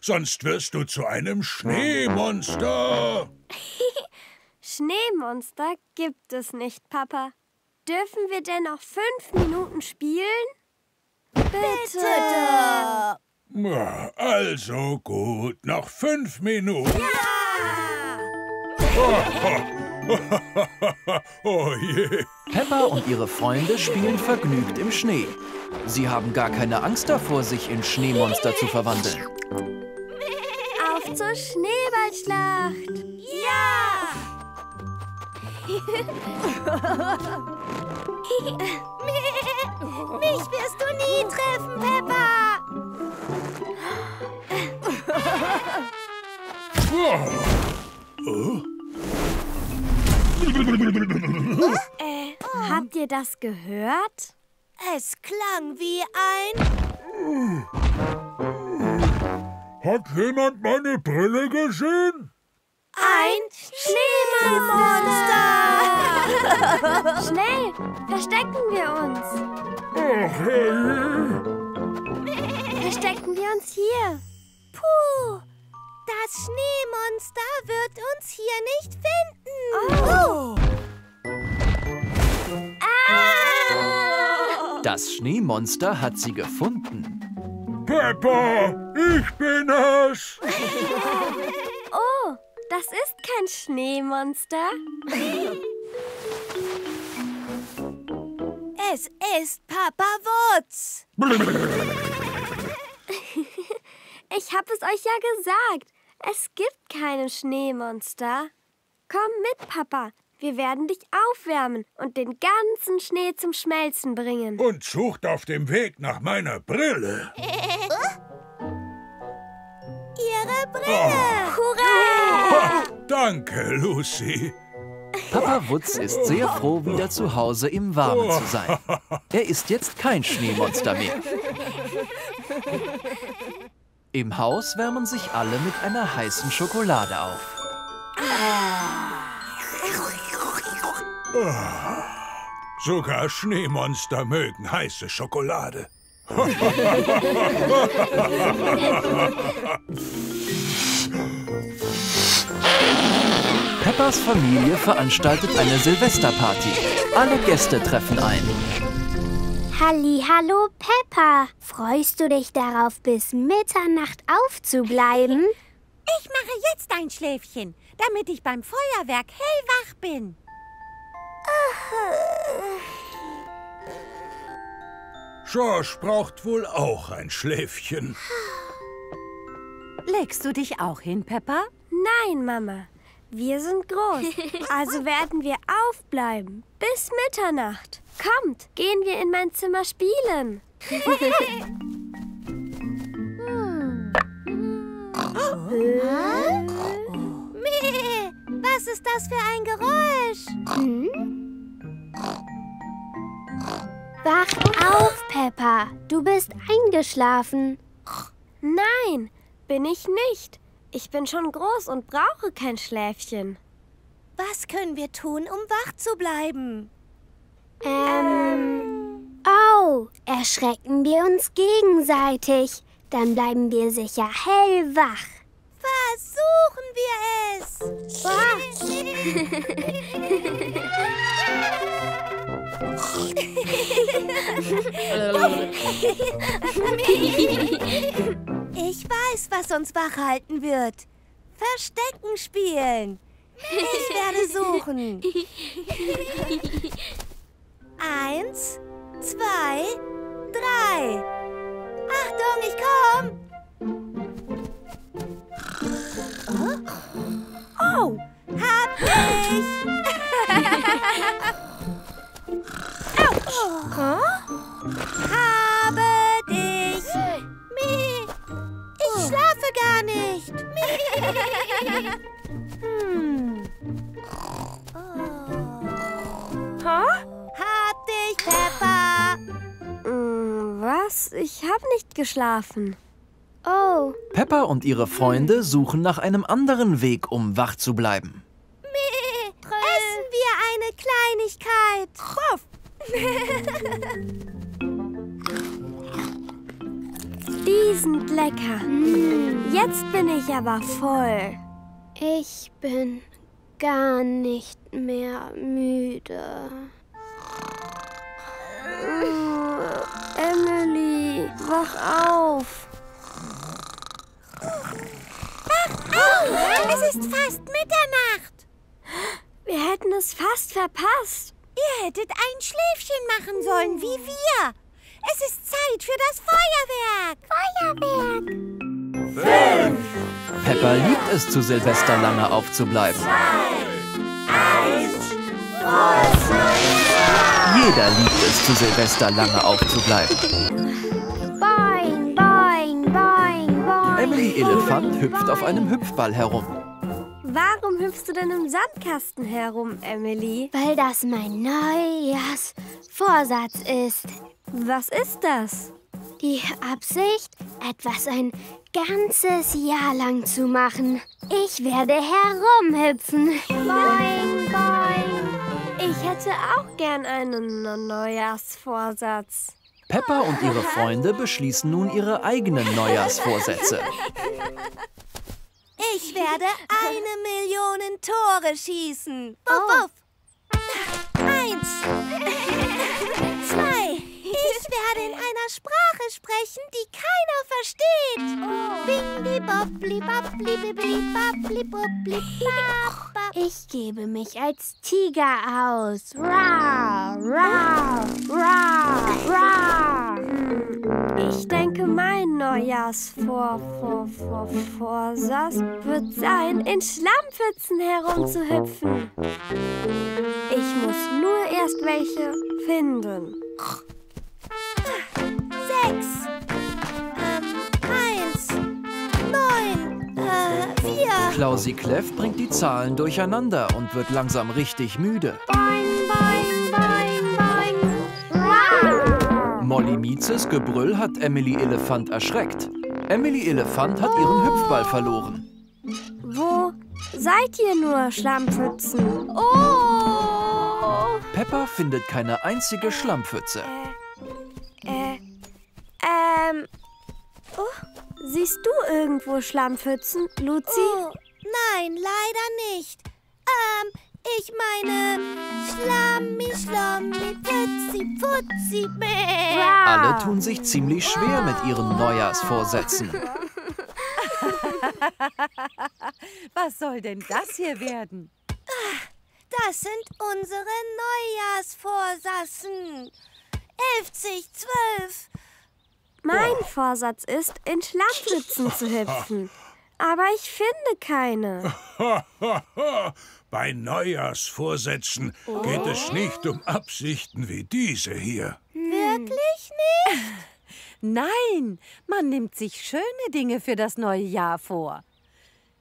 Sonst wirst du zu einem Schneemonster. Schneemonster gibt es nicht, Papa. Dürfen wir denn noch 5 Minuten spielen? Bitte! Also gut, noch 5 Minuten. Ja! Oh je! Peppa und ihre Freunde spielen vergnügt im Schnee. Sie haben gar keine Angst davor, sich in Schneemonster zu verwandeln. Auf zur Schneeballschlacht! Ja! Mich wirst du nie treffen, Peppa! Habt ihr das gehört? Es klang wie ein... Hat jemand meine Brille gesehen? Ein Schneemonster! Schnell, verstecken wir uns. Ach, hey. Verstecken wir uns hier. Puh, das Schneemonster wird uns hier nicht finden. Oh. Ah. Das Schneemonster hat sie gefunden. Peppa, ich bin es! Oh. Das ist kein Schneemonster. Es ist Papa Wutz. Ich habe es euch ja gesagt. Es gibt keine Schneemonster. Komm mit, Papa. Wir werden dich aufwärmen und den ganzen Schnee zum Schmelzen bringen. Und sucht auf dem Weg nach meiner Brille. Ihre Brille! Oh. Hurra! Oh, danke, Luzi. Papa Wutz ist sehr froh, wieder zu Hause im Warmen zu sein. Er ist jetzt kein Schneemonster mehr. Im Haus wärmen sich alle mit einer heißen Schokolade auf. Sogar Schneemonster mögen heiße Schokolade. Peppas Familie veranstaltet eine Silvesterparty. Alle Gäste treffen ein. Hallihallo, Peppa. Freust du dich darauf, bis Mitternacht aufzubleiben? Ich mache jetzt ein Schläfchen, damit ich beim Feuerwerk hellwach bin. Schorsch braucht wohl auch ein Schläfchen. Legst du dich auch hin, Peppa? Nein, Mama. Wir sind groß, also werden wir aufbleiben bis Mitternacht. Kommt, gehen wir in mein Zimmer spielen. Was ist das für ein Geräusch? Wach auf, Peppa. Du bist eingeschlafen. Nein, bin ich nicht. Ich bin schon groß und brauche kein Schläfchen. Was können wir tun, um wach zu bleiben? Oh, erschrecken wir uns gegenseitig. Dann bleiben wir sicher hellwach. Versuchen wir es! Ich weiß, was uns wach halten wird. Verstecken spielen. Ich werde suchen. 1, 2, 3. Achtung, ich komm! Oh, hab ich! Habe dich! Ich schlafe gar nicht! Hab dich, Peppa! Was? Ich habe nicht geschlafen. Oh. Peppa und ihre Freunde suchen nach einem anderen Weg, um wach zu bleiben. Essen wir eine Kleinigkeit. Die sind lecker. Jetzt bin ich aber voll. Ich bin gar nicht mehr müde. Emily, wach auf! Wach auf! Es ist fast Mitternacht! Wir hätten es fast verpasst. Ihr hättet ein Schläfchen machen sollen, wie wir. Es ist Zeit für das Feuerwerk! Feuerwerk! 5! Peppa liebt es, zu Silvester lange aufzubleiben. 2, 1, frohes Neues! Jeder liebt es, zu Silvester lange aufzubleiben. Boing, boing, boing, boing. Emily Elefant hüpft auf einem Hüpfball herum. Warum hüpfst du denn im Sandkasten herum, Emily? Weil das mein Neujahrsvorsatz ist. Was ist das? Die Absicht, etwas ein ganzes Jahr lang zu machen. Ich werde herumhüpfen. Boing, boing. Ich hätte auch gern einen Neujahrsvorsatz. Peppa und ihre Freunde beschließen nun ihre eigenen Neujahrsvorsätze. Ich werde 1 Million Tore schießen. Wuff, wuff. 1, 2, ich Ich werde in einer Sprache sprechen, die keiner versteht. Ich gebe mich als Tiger aus. Rau, rau, rau, rau. Ich denke, mein Neujahrsvorsatz wird sein, in Schlammpfützen herumzuhüpfen. Ich muss nur erst welche finden. 6, 1, 9, 4. Klausi Kleff bringt die Zahlen durcheinander und wird langsam richtig müde. Boing, boing, boing, boing. Wow. Molly Mietzes Gebrüll hat Emily Elefant erschreckt. Emily Elefant hat ihren Hüpfball verloren. Wo seid ihr nur, Schlammpfützen? Oh! Peppa findet keine einzige Schlammpfütze. Siehst du irgendwo Schlammpfützen, Luzi? Oh, nein, leider nicht. Ich meine Schlammi, Pützi, Putzi, Bäh. Wow. Alle tun sich ziemlich schwer mit ihren Neujahrsvorsätzen. Was soll denn das hier werden? Das sind unsere Neujahrsvorsätze. 11, 12. Mein Vorsatz ist, in Schlafpfützen zu hüpfen. Aber ich finde keine. Bei Neujahrsvorsätzen geht es nicht um Absichten wie diese hier. Wirklich nicht? Nein, man nimmt sich schöne Dinge für das neue Jahr vor.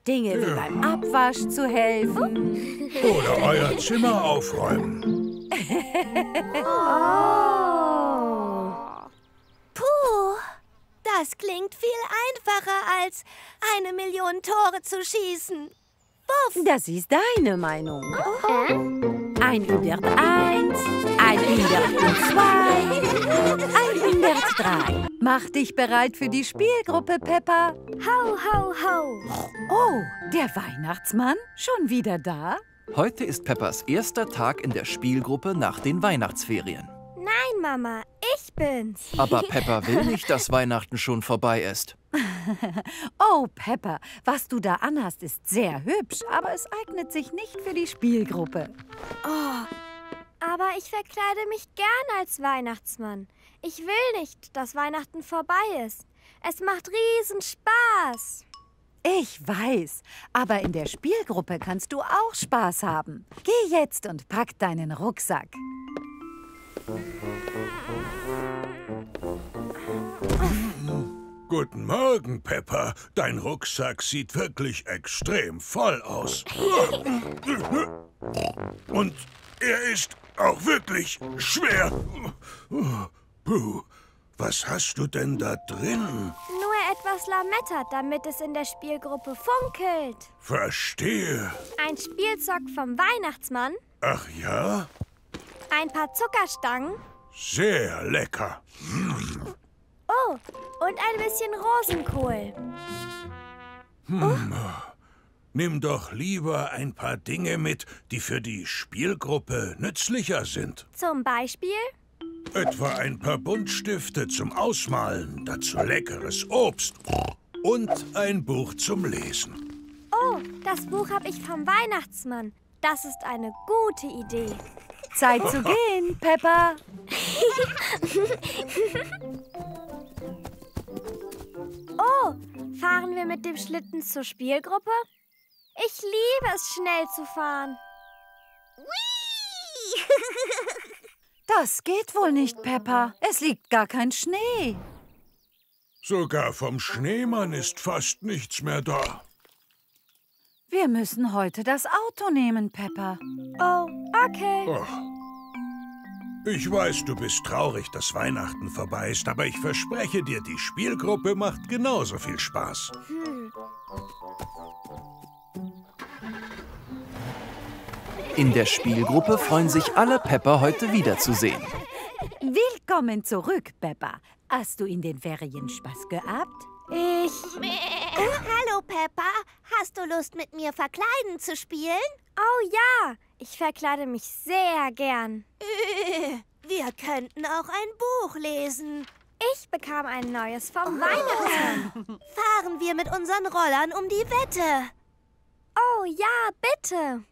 Dinge wie beim Abwasch zu helfen. Oder euer Zimmer aufräumen. Puh, das klingt viel einfacher als 1 Million Tore zu schießen. Wuff. Das ist deine Meinung. Ein wird 1, ein wird 2, ein wird 3. Mach dich bereit für die Spielgruppe, Peppa. Hau, hau, hau. Oh, der Weihnachtsmann? Schon wieder da? Heute ist Peppas erster Tag in der Spielgruppe nach den Weihnachtsferien. Nein, Mama, ich bin's. Aber Peppa will nicht, dass Weihnachten schon vorbei ist. Oh, Peppa, was du da anhast, ist sehr hübsch, aber es eignet sich nicht für die Spielgruppe. Oh, aber ich verkleide mich gern als Weihnachtsmann. Ich will nicht, dass Weihnachten vorbei ist. Es macht riesen Spaß. Ich weiß, aber in der Spielgruppe kannst du auch Spaß haben. Geh jetzt und pack deinen Rucksack. Guten Morgen, Peppa. Dein Rucksack sieht wirklich extrem voll aus. Und er ist auch wirklich schwer. Puh, was hast du denn da drin? Nur etwas Lametta, damit es in der Spielgruppe funkelt. Verstehe. Ein Spielzeug vom Weihnachtsmann. Ach ja? Ein paar Zuckerstangen. Sehr lecker. Oh, und ein bisschen Rosenkohl. Nimm doch lieber ein paar Dinge mit, die für die Spielgruppe nützlicher sind. Zum Beispiel? Etwa ein paar Buntstifte zum Ausmalen, dazu leckeres Obst und ein Buch zum Lesen. Oh, das Buch habe ich vom Weihnachtsmann. Das ist eine gute Idee. Zeit zu gehen, Peppa. Oh, fahren wir mit dem Schlitten zur Spielgruppe? Ich liebe es, schnell zu fahren. Das geht wohl nicht, Peppa. Es liegt gar kein Schnee. Sogar vom Schneemann ist fast nichts mehr da. Wir müssen heute das Auto nehmen, Peppa. Oh, okay. Ich weiß, du bist traurig, dass Weihnachten vorbei ist, aber ich verspreche dir, die Spielgruppe macht genauso viel Spaß. In der Spielgruppe freuen sich alle, Peppa heute wiederzusehen. Willkommen zurück, Peppa. Hast du in den Ferien Spaß gehabt? Hallo, Peppa. Hast du Lust, mit mir verkleiden zu spielen? Oh ja, ich verkleide mich sehr gern. Wir könnten auch ein Buch lesen. Ich bekam ein neues vom Weihnachtsmann. Fahren wir mit unseren Rollern um die Wette. Oh ja, bitte.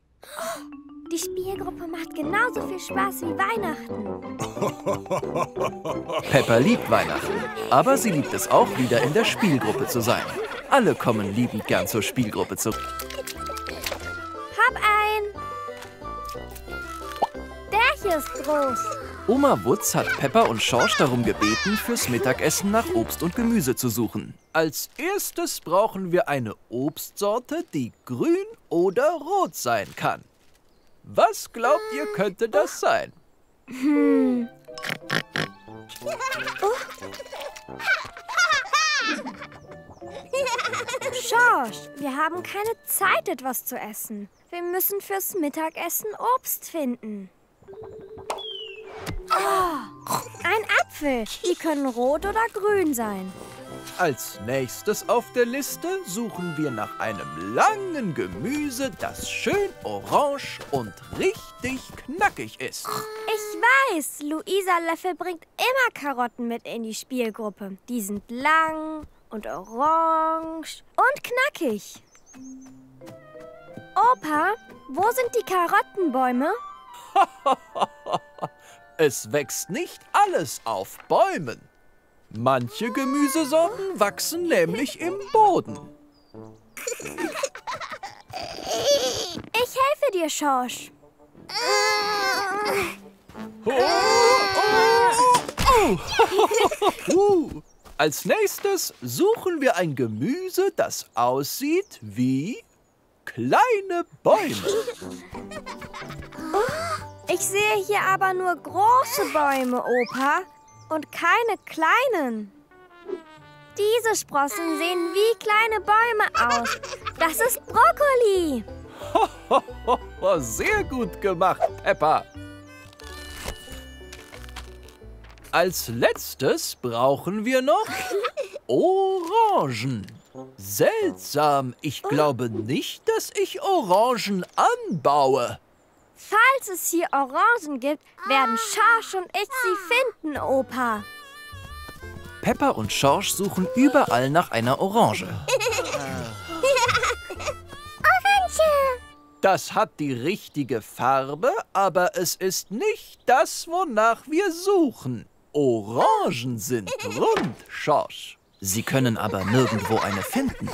Die Spielgruppe macht genauso viel Spaß wie Weihnachten. Peppa liebt Weihnachten, aber sie liebt es auch wieder, in der Spielgruppe zu sein. Alle kommen liebend gern zur Spielgruppe zurück. Hab ein! Der hier ist groß. Oma Wutz hat Peppa und Schorsch darum gebeten, fürs Mittagessen nach Obst und Gemüse zu suchen. Als erstes brauchen wir eine Obstsorte, die grün oder rot sein kann. Was glaubt ihr, könnte das sein? Schorsch, wir haben keine Zeit, etwas zu essen. Wir müssen fürs Mittagessen Obst finden. Oh, ein Apfel. Die können rot oder grün sein. Als nächstes auf der Liste suchen wir nach einem langen Gemüse, das schön orange und richtig knackig ist. Ich weiß, Luisa Löffel bringt immer Karotten mit in die Spielgruppe. Die sind lang und orange und knackig. Opa, wo sind die Karottenbäume? Es wächst nicht alles auf Bäumen. Manche Gemüsesorten wachsen nämlich im Boden. Ich helfe dir, Schorsch. Oh, oh, oh. Als nächstes suchen wir ein Gemüse, das aussieht wie kleine Bäume. Ich sehe hier aber nur große Bäume, Opa, und keine kleinen. Diese Sprossen sehen wie kleine Bäume aus. Das ist Brokkoli. Sehr gut gemacht, Peppa. Als letztes brauchen wir noch Orangen. Seltsam, ich glaube nicht, dass ich Orangen anbaue. Falls es hier Orangen gibt, werden Schorsch und ich sie finden, Opa. Peppa und Schorsch suchen überall nach einer Orange. Orange! Das hat die richtige Farbe, aber es ist nicht das, wonach wir suchen. Orangen sind rund, Schorsch. Sie können aber nirgendwo eine finden.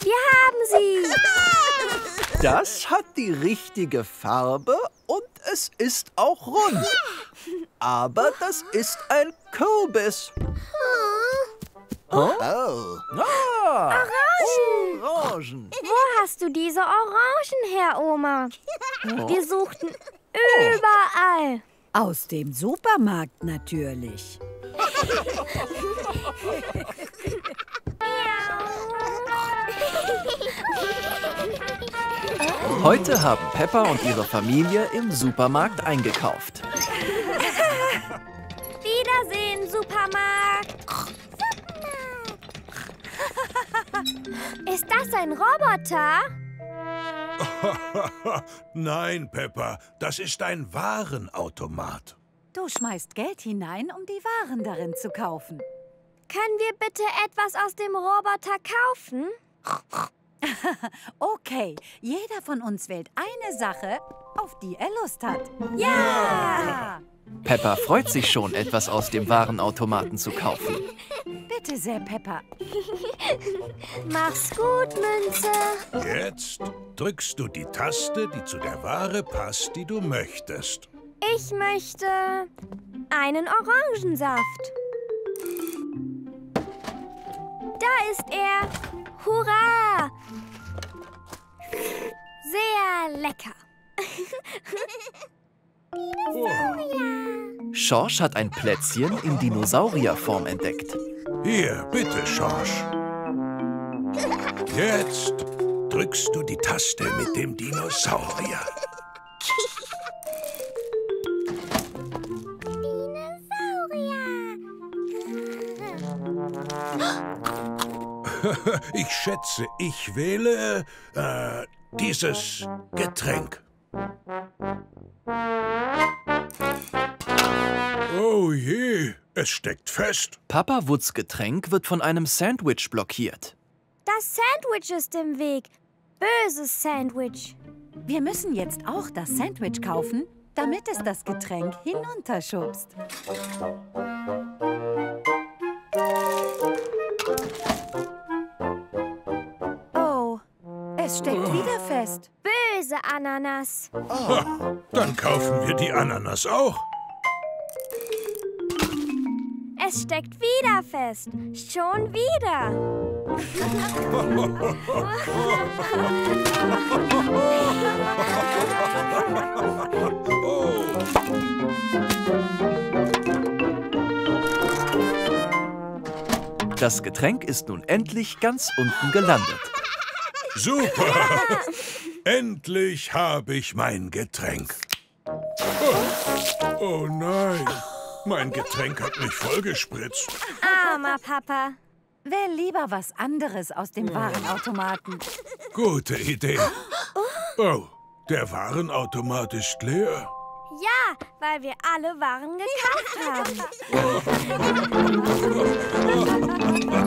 Wir haben sie! Das hat die richtige Farbe und es ist auch rund. Aber das ist ein Kürbis. Oh. Ah, Orangen. Orangen. Wo hast du diese Orangen her, Oma? Wir suchten überall. Aus dem Supermarkt natürlich. Heute haben Peppa und ihre Familie im Supermarkt eingekauft. Wiedersehen, Supermarkt! Supermarkt. Ist das ein Roboter? Nein, Peppa, das ist ein Warenautomat. Du schmeißt Geld hinein, um die Waren darin zu kaufen. Können wir bitte etwas aus dem Roboter kaufen? Okay, jeder von uns wählt eine Sache, auf die er Lust hat. Ja! Peppa freut sich schon, etwas aus dem Warenautomaten zu kaufen. Bitte sehr, Peppa. Mach's gut, Münze. Jetzt drückst du die Taste, die zu der Ware passt, die du möchtest. Ich möchte einen Orangensaft. Da ist er. Hurra! Sehr lecker. Dinosaurier. Schorsch hat ein Plätzchen in Dinosaurierform entdeckt. Hier, bitte, Schorsch. Jetzt drückst du die Taste mit dem Dinosaurier. Ich schätze, ich wähle dieses Getränk. Es steckt fest. Papa Wutz Getränk wird von einem Sandwich blockiert. Das Sandwich ist im Weg. Böses Sandwich. Wir müssen jetzt auch das Sandwich kaufen, damit es das Getränk hinunterschubst. Oh, es steckt wieder fest. Böse Ananas. Oh, dann kaufen wir die Ananas auch. Es steckt wieder fest. Schon wieder. Das Getränk ist nun endlich ganz unten gelandet. Super! Ja. Endlich habe ich mein Getränk. Oh nein! Mein Getränk hat mich vollgespritzt. Armer Papa. Wähl lieber was anderes aus dem Warenautomaten. Gute Idee. Oh, der Warenautomat ist leer. Ja, weil wir alle Waren gekauft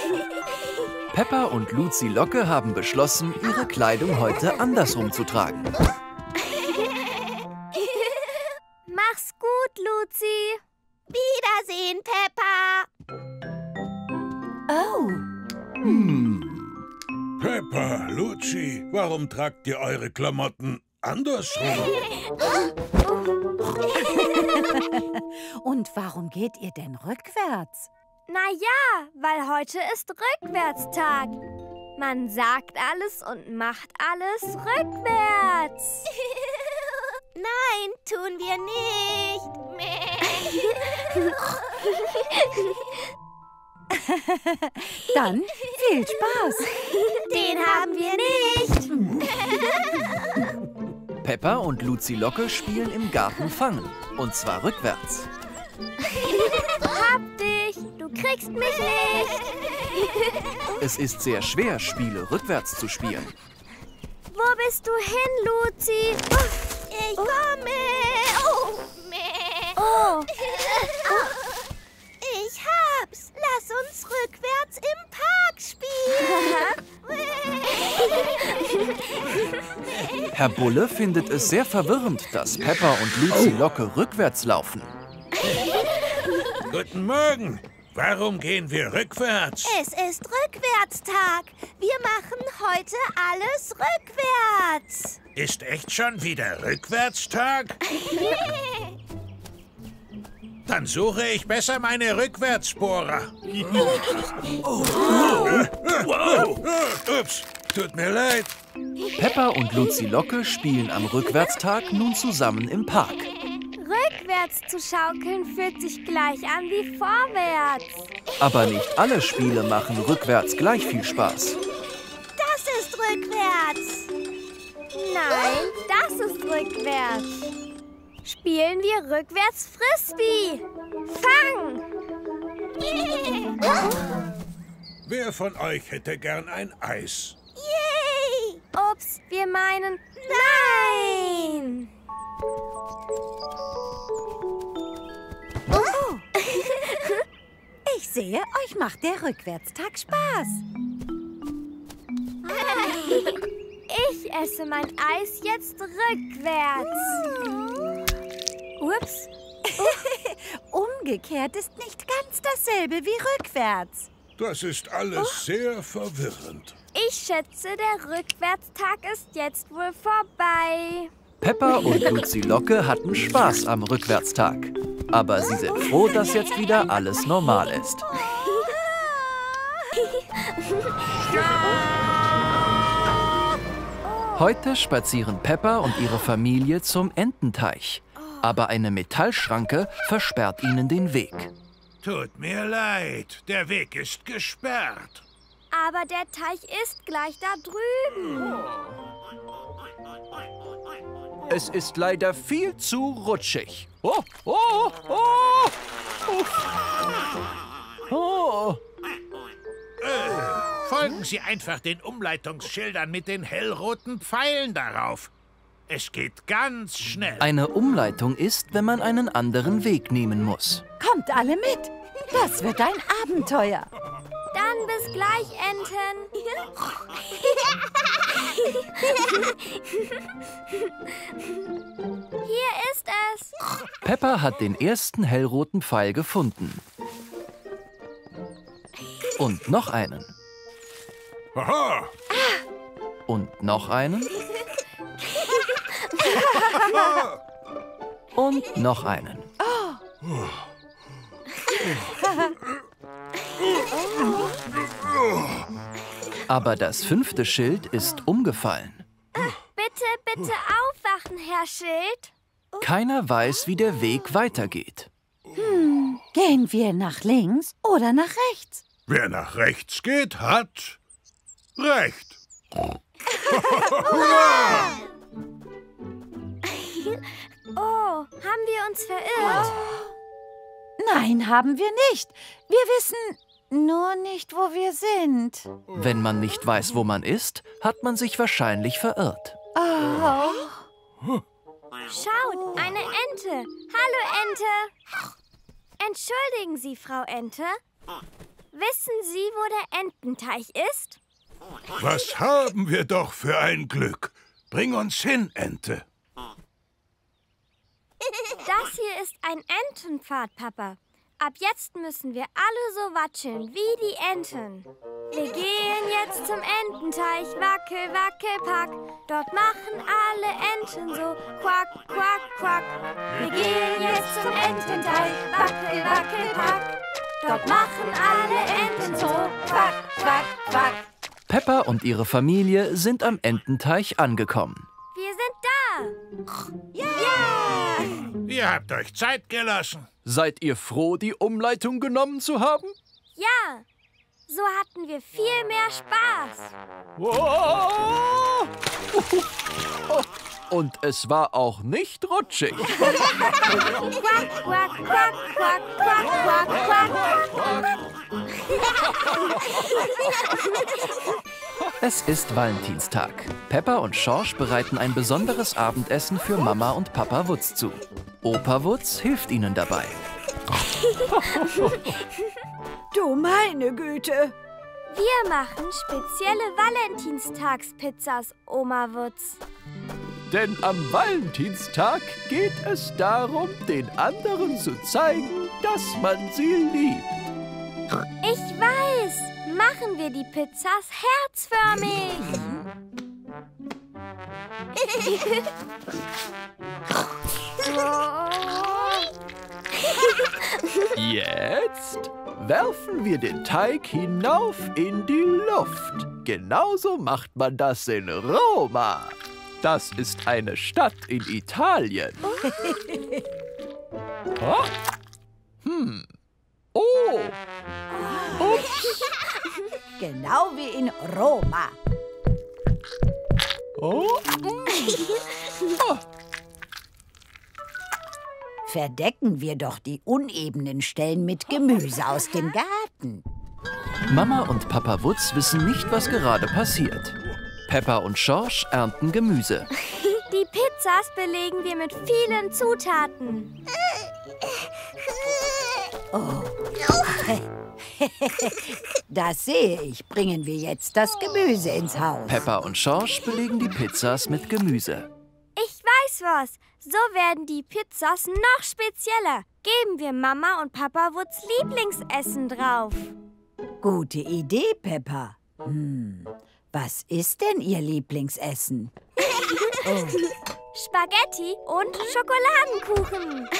haben. Peppa und Luzi Locke haben beschlossen, ihre Kleidung heute andersrum zu tragen. Mach's gut, Luzi. Wiedersehen, Peppa. Oh. Peppa, Luzi, warum tragt ihr eure Klamotten andersrum? Und warum geht ihr denn rückwärts? Na ja, weil heute ist Rückwärtstag. Man sagt alles und macht alles rückwärts. Nein, tun wir nicht. Dann viel Spaß. Den haben wir nicht. Peppa und Luzi Locke spielen im Garten Fangen. Und zwar rückwärts. Hab dich, du kriegst mich nicht. Es ist sehr schwer, Spiele rückwärts zu spielen. Wo bist du hin, Luzi? Ich komme! Ich hab's! Lass uns rückwärts im Park spielen! Herr Bulle findet es sehr verwirrend, dass Peppa und Luzi Locke rückwärts laufen. Guten Morgen! Warum gehen wir rückwärts? Es ist Rückwärtstag. Wir machen heute alles rückwärts. Ist echt schon wieder Rückwärtstag? Dann suche ich besser meine Rückwärtsbohrer. Ups, tut mir leid. Peppa und Luzi Locke spielen am Rückwärtstag nun zusammen im Park. Rückwärts zu schaukeln fühlt sich gleich an wie vorwärts. Aber nicht alle Spiele machen rückwärts gleich viel Spaß. Das ist rückwärts. Nein, das ist rückwärts. Spielen wir rückwärts Frisbee. Fang! Yeah. Wer von euch hätte gern ein Eis? Yay! Ups, wir meinen nein! Oh. Ich sehe, euch macht der Rückwärtstag Spaß. Ich esse mein Eis jetzt rückwärts. Ups. Umgekehrt ist nicht ganz dasselbe wie rückwärts. Das ist alles sehr verwirrend. Ich schätze, der Rückwärtstag ist jetzt wohl vorbei. Peppa und Luzi Locke hatten Spaß am Rückwärtstag. Aber sie sind froh, dass jetzt wieder alles normal ist. Heute spazieren Peppa und ihre Familie zum Ententeich. Aber eine Metallschranke versperrt ihnen den Weg. Tut mir leid, der Weg ist gesperrt. Aber der Teich ist gleich da drüben. Es ist leider viel zu rutschig. Folgen Sie einfach den Umleitungsschildern mit den hellroten Pfeilen darauf. Es geht ganz schnell. Eine Umleitung ist, wenn man einen anderen Weg nehmen muss. Kommt alle mit. Das wird ein Abenteuer. Dann bis gleich, Enten. Hier ist es. Peppa hat den ersten hellroten Pfeil gefunden. Und noch einen. Aha. Und noch einen. Und noch einen. Oh. Aber das fünfte Schild ist umgefallen. Bitte, bitte aufwachen, Herr Schild. Keiner weiß, wie der Weg weitergeht. Gehen wir nach links oder nach rechts? Wer nach rechts geht, hat recht. Oh, haben wir uns verirrt? Nein, haben wir nicht. Wir wissen nur nicht, wo wir sind. Wenn man nicht weiß, wo man ist, hat man sich wahrscheinlich verirrt. Oh. Schaut, eine Ente. Hallo, Ente. Entschuldigen Sie, Frau Ente. Wissen Sie, wo der Ententeich ist? Was haben wir doch für ein Glück. Bring uns hin, Ente. Das hier ist ein Entenpfad, Papa. Ab jetzt müssen wir alle so watscheln wie die Enten. Wir gehen jetzt zum Ententeich, wackel, wackel, pack. Dort machen alle Enten so quack, quack, quack. Wir gehen jetzt zum Ententeich, wackel, wackel, pack. Dort machen alle Enten so quack, quack, quack. Peppa und ihre Familie sind am Ententeich angekommen. Wir sind da! Yeah! Ihr habt euch Zeit gelassen. Seid ihr froh, die Umleitung genommen zu haben? Ja, so hatten wir viel mehr Spaß. Wow. Und es war auch nicht rutschig. Quack, quack, quack, quack, quack, quack, quack. Es ist Valentinstag. Peppa und Schorsch bereiten ein besonderes Abendessen für Mama und Papa Wutz zu. Opa Wutz hilft ihnen dabei. Du meine Güte! Wir machen spezielle Valentinstagspizzas, Oma Wutz. Denn am Valentinstag geht es darum, den anderen zu zeigen, dass man sie liebt. Ich weiß, machen wir die Pizzas herzförmig. Jetzt werfen wir den Teig hinauf in die Luft. Genauso macht man das in Roma. Das ist eine Stadt in Italien. Oh. Oh. Ups. Genau wie in Roma. Oh. Oh. Verdecken wir doch die unebenen Stellen mit Gemüse aus dem Garten. Mama und Papa Wutz wissen nicht, was gerade passiert. Peppa und Schorsch ernten Gemüse. Die Pizzas belegen wir mit vielen Zutaten. Oh. Das sehe ich. Bringen wir jetzt das Gemüse ins Haus. Peppa und Schorsch belegen die Pizzas mit Gemüse. Ich weiß was. So werden die Pizzas noch spezieller. Geben wir Mama und Papa Wutz Lieblingsessen drauf. Gute Idee, Peppa. Was ist denn Ihr Lieblingsessen? Oh. Spaghetti und Schokoladenkuchen.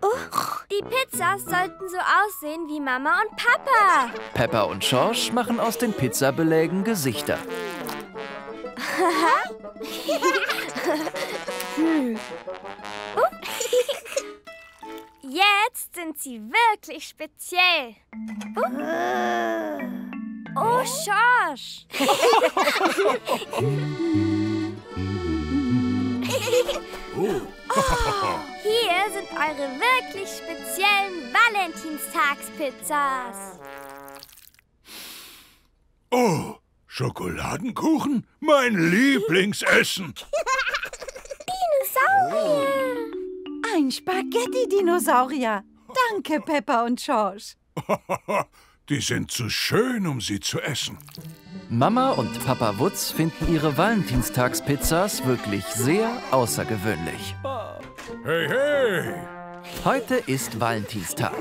Oh, die Pizzas sollten so aussehen wie Mama und Papa. Peppa und Schorsch machen aus den Pizzabelägen Gesichter. Jetzt sind sie wirklich speziell. Oh, Schorsch. Oh. Oh, hier sind eure wirklich speziellen Valentinstagspizzas. Oh, Schokoladenkuchen? Mein Lieblingsessen. Dinosaurier. Ein Spaghetti-Dinosaurier. Danke, Peppa und Schorsch. Die sind zu schön, um sie zu essen. Mama und Papa Wutz finden ihre Valentinstagspizzas wirklich sehr außergewöhnlich. Hey, hey! Heute ist Valentinstag.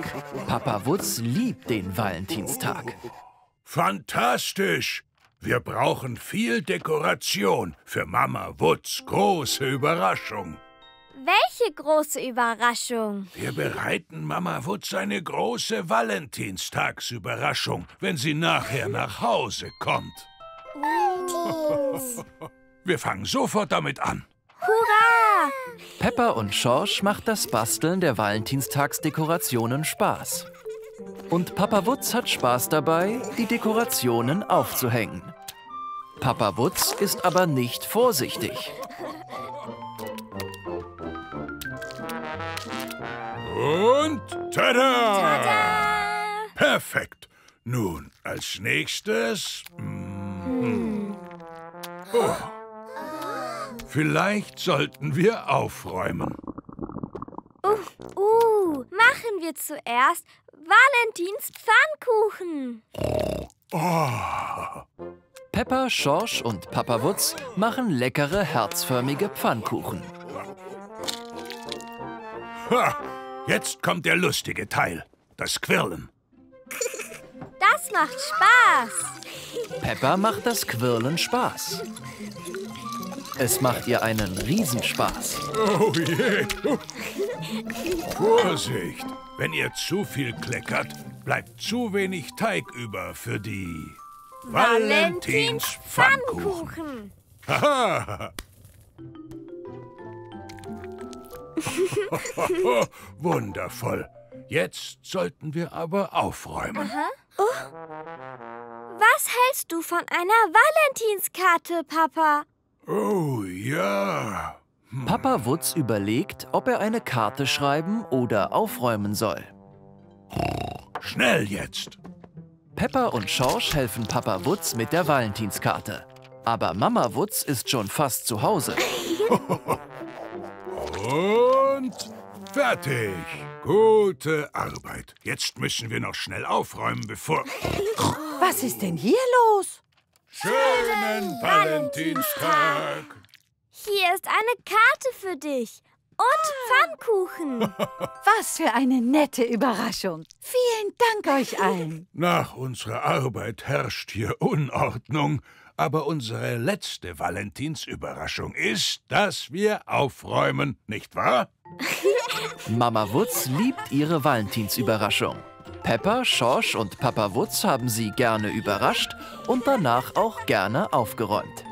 Papa Wutz liebt den Valentinstag. Fantastisch! Wir brauchen viel Dekoration für Mama Wutz' große Überraschung. Welche große Überraschung? Wir bereiten Mama Wutz eine große Valentinstagsüberraschung, wenn sie nachher nach Hause kommt. Valentins! Wir fangen sofort damit an. Hurra! Peppa und Schorsch macht das Basteln der Valentinstagsdekorationen Spaß. Und Papa Wutz hat Spaß dabei, die Dekorationen aufzuhängen. Papa Wutz ist aber nicht vorsichtig. Und tada! Tada! Perfekt. Nun, als nächstes... Oh. Vielleicht sollten wir aufräumen. Machen wir zuerst Valentins-Pfannkuchen. Oh. Peppa, Schorsch und Papa Wutz machen leckere, herzförmige Pfannkuchen. Ha! Jetzt kommt der lustige Teil, das Quirlen. Das macht Spaß. Peppa macht das Quirlen Spaß. Es macht ihr einen Riesenspaß. Oh je. Vorsicht, wenn ihr zu viel kleckert, bleibt zu wenig Teig über für die... Valentins-Pfannkuchen. Haha. Wundervoll. Jetzt sollten wir aber aufräumen. Aha. Oh. Was hältst du von einer Valentinskarte, Papa? Oh, ja. Papa Wutz überlegt, ob er eine Karte schreiben oder aufräumen soll. Schnell jetzt. Peppa und Schorsch helfen Papa Wutz mit der Valentinskarte. Aber Mama Wutz ist schon fast zu Hause. Und fertig. Gute Arbeit. Jetzt müssen wir noch schnell aufräumen, bevor... Was ist denn hier los? Schönen Valentinstag. Hier ist eine Karte für dich. Und Pfannkuchen. Was für eine nette Überraschung. Vielen Dank euch allen. Nach unserer Arbeit herrscht hier Unordnung. Aber unsere letzte Valentinsüberraschung ist, dass wir aufräumen, nicht wahr? Mama Wutz liebt ihre Valentinsüberraschung. Peppa, Schorsch und Papa Wutz haben sie gerne überrascht und danach auch gerne aufgeräumt.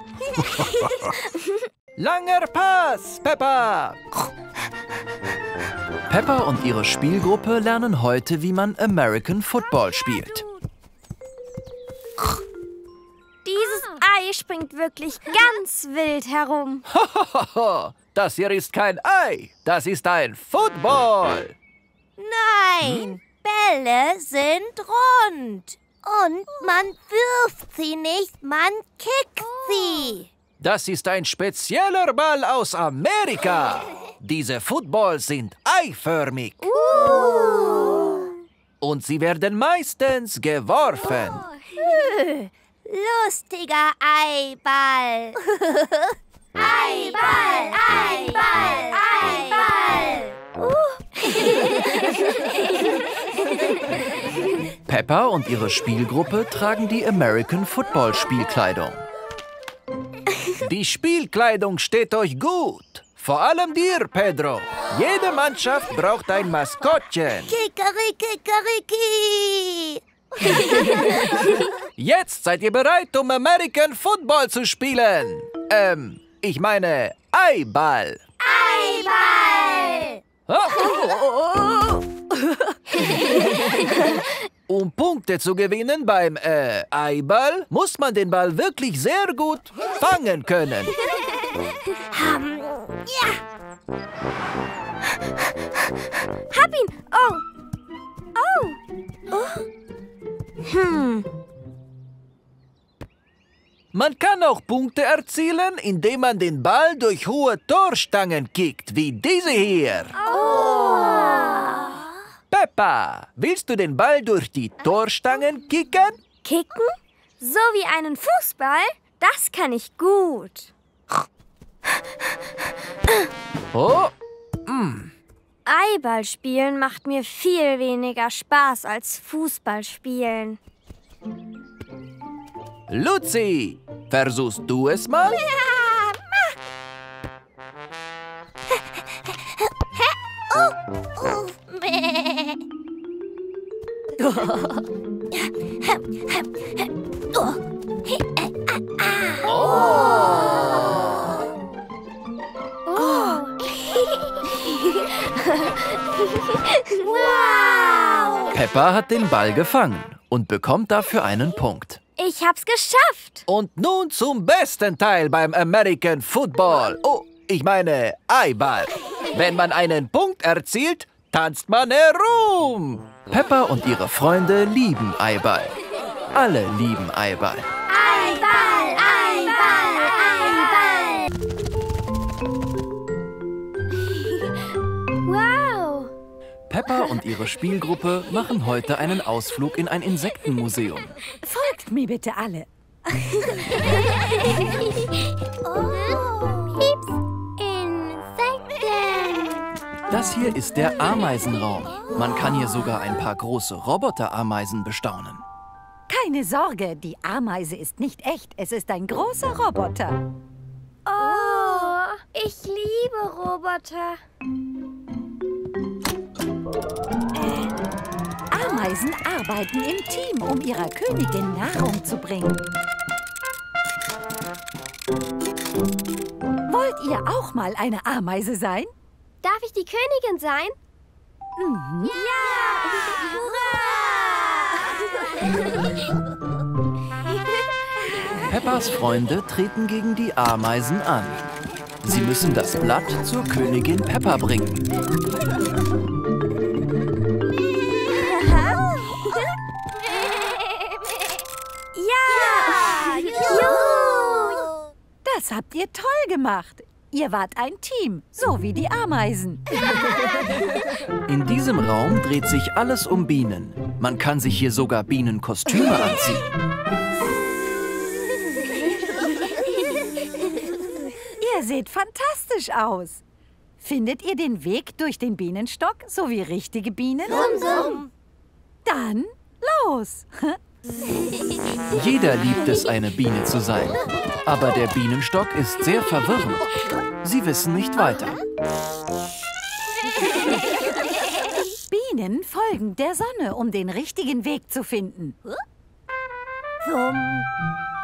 Langer Pass, Peppa! Peppa und ihre Spielgruppe lernen heute, wie man American Football spielt. Dieses Ei springt wirklich ganz wild herum. Das hier ist kein Ei, das ist ein Football. Nein, Bälle sind rund. Und man wirft sie nicht, man kickt sie. Das ist ein spezieller Ball aus Amerika. Diese Footballs sind eiförmig. Und sie werden meistens geworfen. Lustiger Eiball. Eiball, Eiball, Eiball. Peppa und ihre Spielgruppe tragen die American Football Spielkleidung. Die Spielkleidung steht euch gut. Vor allem dir, Pedro. Jede Mannschaft braucht ein Maskottchen. Kikeriki. Jetzt seid ihr bereit, um American Football zu spielen. Ich meine Eiball. Eiball! Um Punkte zu gewinnen beim Eiball, muss man den Ball wirklich sehr gut fangen können. Ja. Hab ihn! Oh! Oh! Oh. Hm. Man kann auch Punkte erzielen, indem man den Ball durch hohe Torstangen kickt, wie diese hier. Oh. Peppa, willst du den Ball durch die Torstangen kicken? Kicken? So wie einen Fußball? Das kann ich gut. Oh. Mm. Eiball spielen macht mir viel weniger Spaß als Fußball spielen. Luzi, versuchst du es mal? Ja. Wow! Peppa hat den Ball gefangen und bekommt dafür einen Punkt. Ich hab's geschafft! Und nun zum besten Teil beim American Football. Oh, ich meine Eiball. Wenn man einen Punkt erzielt, tanzt man herum. Peppa und ihre Freunde lieben Eiball. Alle lieben Eiball. Eiball, Eiball, Eiball. Wow! Peppa und ihre Spielgruppe machen heute einen Ausflug in ein Insektenmuseum. Folgt mir bitte alle. Oh. Pieps, Insekten. Das hier ist der Ameisenraum. Man kann hier sogar ein paar große Roboterameisen bestaunen. Keine Sorge, die Ameise ist nicht echt. Es ist ein großer Roboter. Oh, ich liebe Roboter. Ameisen arbeiten im Team, um ihrer Königin Nahrung zu bringen. Wollt ihr auch mal eine Ameise sein? Darf ich die Königin sein? Mhm. Ja! Hurra! Peppas Freunde treten gegen die Ameisen an. Sie müssen das Blatt zur Königin Peppa bringen. Ja! Ja! Das habt ihr toll gemacht. Ihr wart ein Team, so wie die Ameisen. In diesem Raum dreht sich alles um Bienen. Man kann sich hier sogar Bienenkostüme anziehen. Ihr seht fantastisch aus. Findet ihr den Weg durch den Bienenstock, so wie richtige Bienen? Summ, summ. Dann los! Jeder liebt es, eine Biene zu sein. Aber der Bienenstock ist sehr verwirrend. Sie wissen nicht weiter. Bienen folgen der Sonne, um den richtigen Weg zu finden.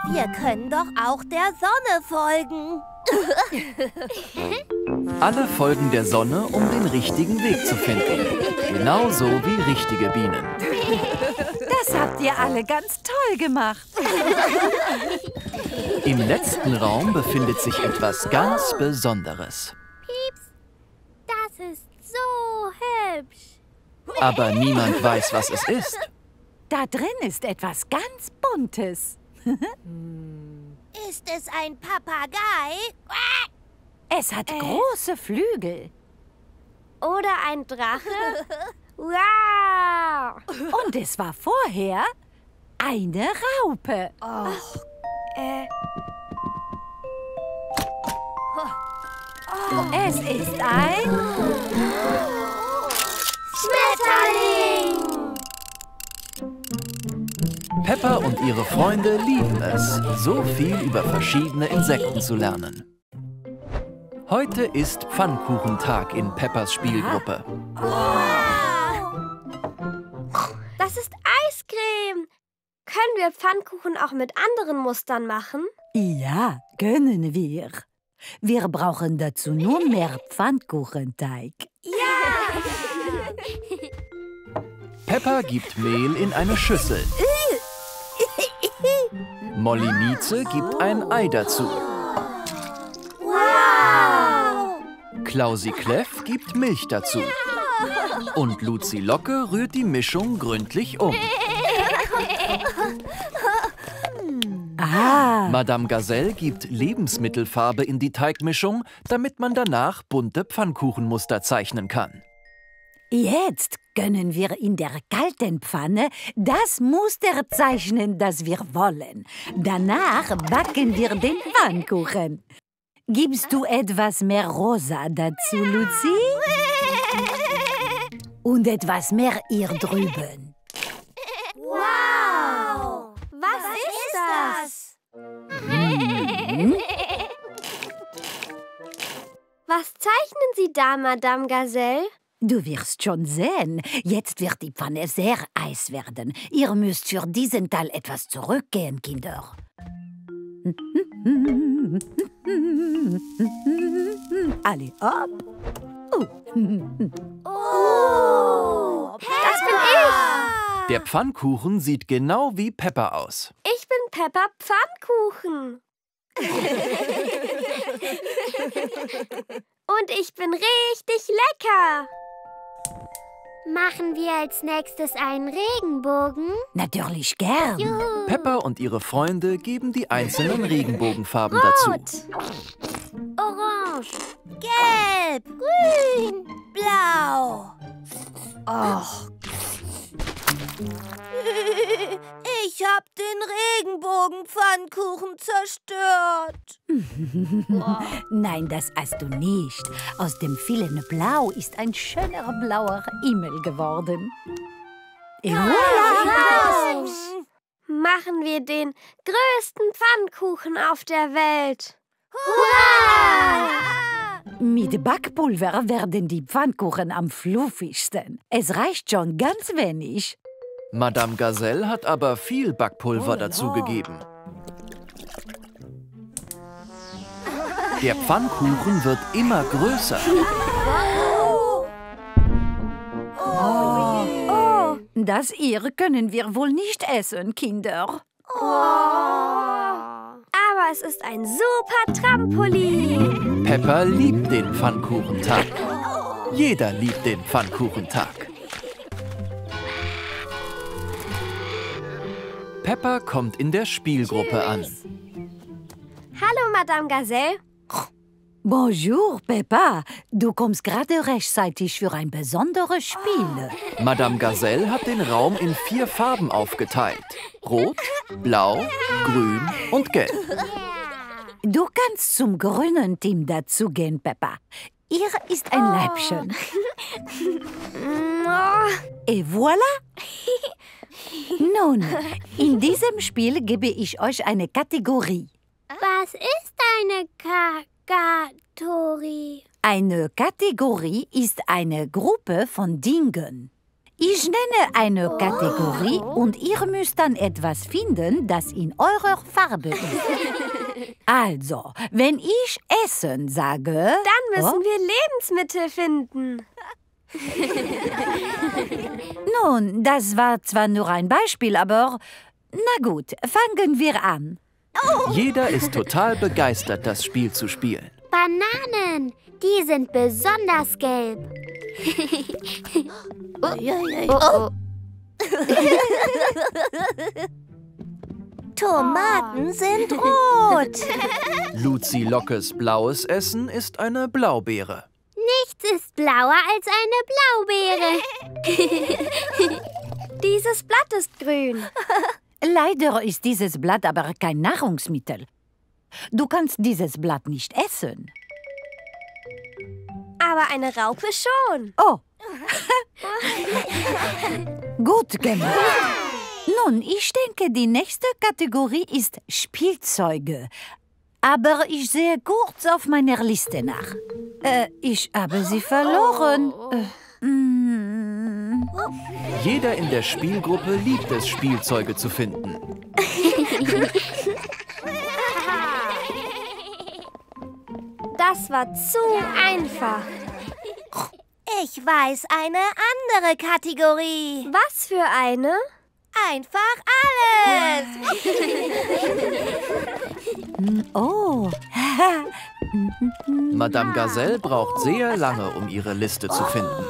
Wir können doch auch der Sonne folgen. Alle folgen der Sonne, um den richtigen Weg zu finden. Genauso wie richtige Bienen. Das habt ihr alle ganz toll gemacht. Im letzten Raum befindet sich etwas ganz Besonderes. Pieps, das ist so hübsch. Aber niemand weiß, was es ist. Da drin ist etwas ganz Buntes. Ist es ein Papagei? Es hat große Flügel. Oder ein Drache? Wow! Und es war vorher eine Raupe. Oh. Es ist ein Schmetterling! Peppa und ihre Freunde lieben es, so viel über verschiedene Insekten zu lernen. Heute ist Pfannkuchentag in Peppas Spielgruppe. Das ist Eiscreme. Können wir Pfannkuchen auch mit anderen Mustern machen? Ja, können wir. Wir brauchen dazu nur mehr Pfannkuchenteig. Ja! Peppa gibt Mehl in eine Schüssel. Molly Mietze gibt ein Ei dazu. Wow! Klausi Kleff gibt Milch dazu. Und Luzi Locke rührt die Mischung gründlich um. Ah. Madame Gazelle gibt Lebensmittelfarbe in die Teigmischung, damit man danach bunte Pfannkuchenmuster zeichnen kann. Jetzt können wir in der kalten Pfanne das Muster zeichnen, das wir wollen. Danach backen wir den Pfannkuchen. Gibst du etwas mehr Rosa dazu, Luzi? Und etwas mehr hier drüben. Wow! Was ist das? Mhm. Was zeichnen Sie da, Madame Gazelle? Du wirst schon sehen. Jetzt wird die Pfanne sehr heiß werden. Ihr müsst für diesen Teil etwas zurückgehen, Kinder. Alle ab. Oh, das bin ich! Der Pfannkuchen sieht genau wie Peppa aus. Ich bin Peppa Pfannkuchen. Und ich bin richtig lecker. Machen wir als nächstes einen Regenbogen? Natürlich gern. Juhu. Peppa und ihre Freunde geben die einzelnen Regenbogenfarben dazu. Rot, orange, gelb, grün, blau. Och. Ich hab den Regenbogenpfannkuchen zerstört. Wow. Nein, das hast du nicht. Aus dem vielen Blau ist ein schöner blauer Himmel geworden. Machen wir den größten Pfannkuchen auf der Welt. Hurra! Mit Backpulver werden die Pfannkuchen am fluffigsten. Es reicht schon ganz wenig. Madame Gazelle hat aber viel Backpulver dazugegeben. Der Pfannkuchen wird immer größer. Das hier können wir wohl nicht essen, Kinder. Aber es ist ein super Trampolin. Peppa liebt den Pfannkuchentag. Jeder liebt den Pfannkuchentag. Peppa kommt in der Spielgruppe an. Hallo, Madame Gazelle. Bonjour, Peppa. Du kommst gerade rechtzeitig für ein besonderes Spiel. Madame Gazelle hat den Raum in 4 Farben aufgeteilt. Rot, blau, grün und gelb. Du kannst zum grünen Team dazugehen, Peppa. Hier ist ein Läppchen. Et voilà. Nun, in diesem Spiel gebe ich euch eine Kategorie. Was ist eine Kategorie? Eine Kategorie ist eine Gruppe von Dingen. Ich nenne eine Kategorie und ihr müsst dann etwas finden, das in eurer Farbe ist. Also, wenn ich Essen sage... Dann müssen wir Lebensmittel finden. Nun, das war zwar nur ein Beispiel, aber... Na gut, fangen wir an. Jeder ist total begeistert, das Spiel zu spielen. Bananen, die sind besonders gelb. Tomaten sind rot. Luzi Lockes blaues Essen ist eine Blaubeere. Nichts ist blauer als eine Blaubeere. Dieses Blatt ist grün. Leider ist dieses Blatt aber kein Nahrungsmittel. Du kannst dieses Blatt nicht essen. Aber eine Raupe schon. Oh. Gut gemacht. Nun, ich denke, die nächste Kategorie ist Spielzeuge. Aber ich sehe kurz auf meiner Liste nach. Ich habe sie verloren. Jeder in der Spielgruppe liebt es, Spielzeuge zu finden. Das war zu einfach. Ich weiß eine andere Kategorie. Was für eine? Einfach alles. Madame Gazelle braucht sehr lange, um ihre Liste zu finden.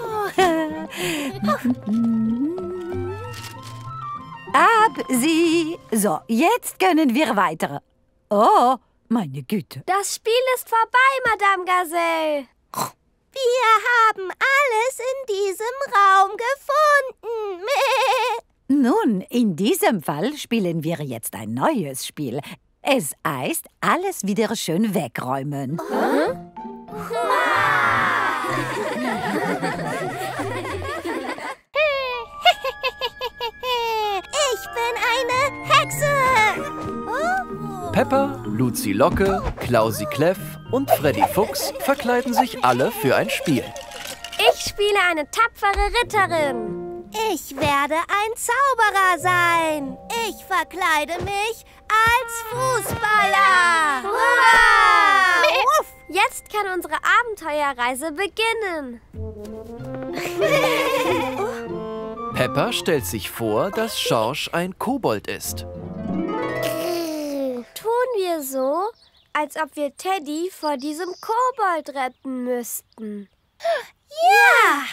Ab sie! So, jetzt können wir weiter. Oh, meine Güte. Das Spiel ist vorbei, Madame Gazelle. Wir haben alles in diesem Raum gefunden. Nun, in diesem Fall spielen wir jetzt ein neues Spiel. Es heißt, alles wieder schön wegräumen. Oh. Ich bin eine Hexe! Peppa, Luzi Locke, Klausi Kleff und Freddy Fuchs verkleiden sich alle für ein Spiel. Ich spiele eine tapfere Ritterin. Ich werde ein Zauberer sein. Ich verkleide mich als Fußballer. Hurra! Jetzt kann unsere Abenteuerreise beginnen. Peppa stellt sich vor, dass Schorsch ein Kobold ist. Tun wir so, als ob wir Teddy vor diesem Kobold retten müssten. Ja!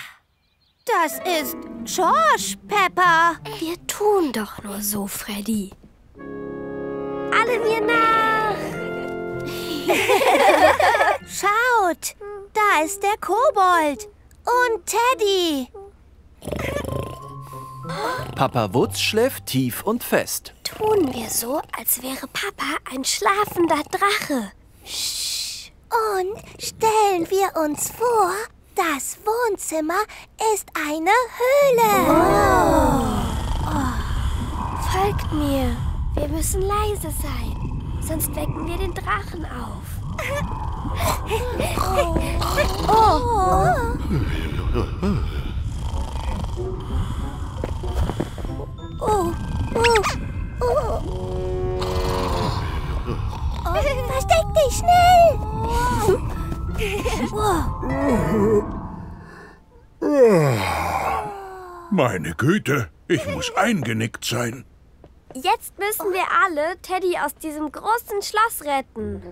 Das ist Schorsch, Peppa. Wir tun doch nur so, Freddy. Alle mir nach. Schaut, da ist der Kobold und Teddy. Papa Wutz schläft tief und fest. Tun wir so, als wäre Papa ein schlafender Drache. Und stellen wir uns vor, das Wohnzimmer ist eine Höhle. Oh. Oh. Folgt mir. Wir müssen leise sein, sonst wecken wir den Drachen auf. Oh. Oh. Oh. Oh. Oh. Oh. Oh. Versteck dich schnell! Oh. Meine Güte, ich muss eingenickt sein. Jetzt müssen wir alle Teddy aus diesem großen Schloss retten.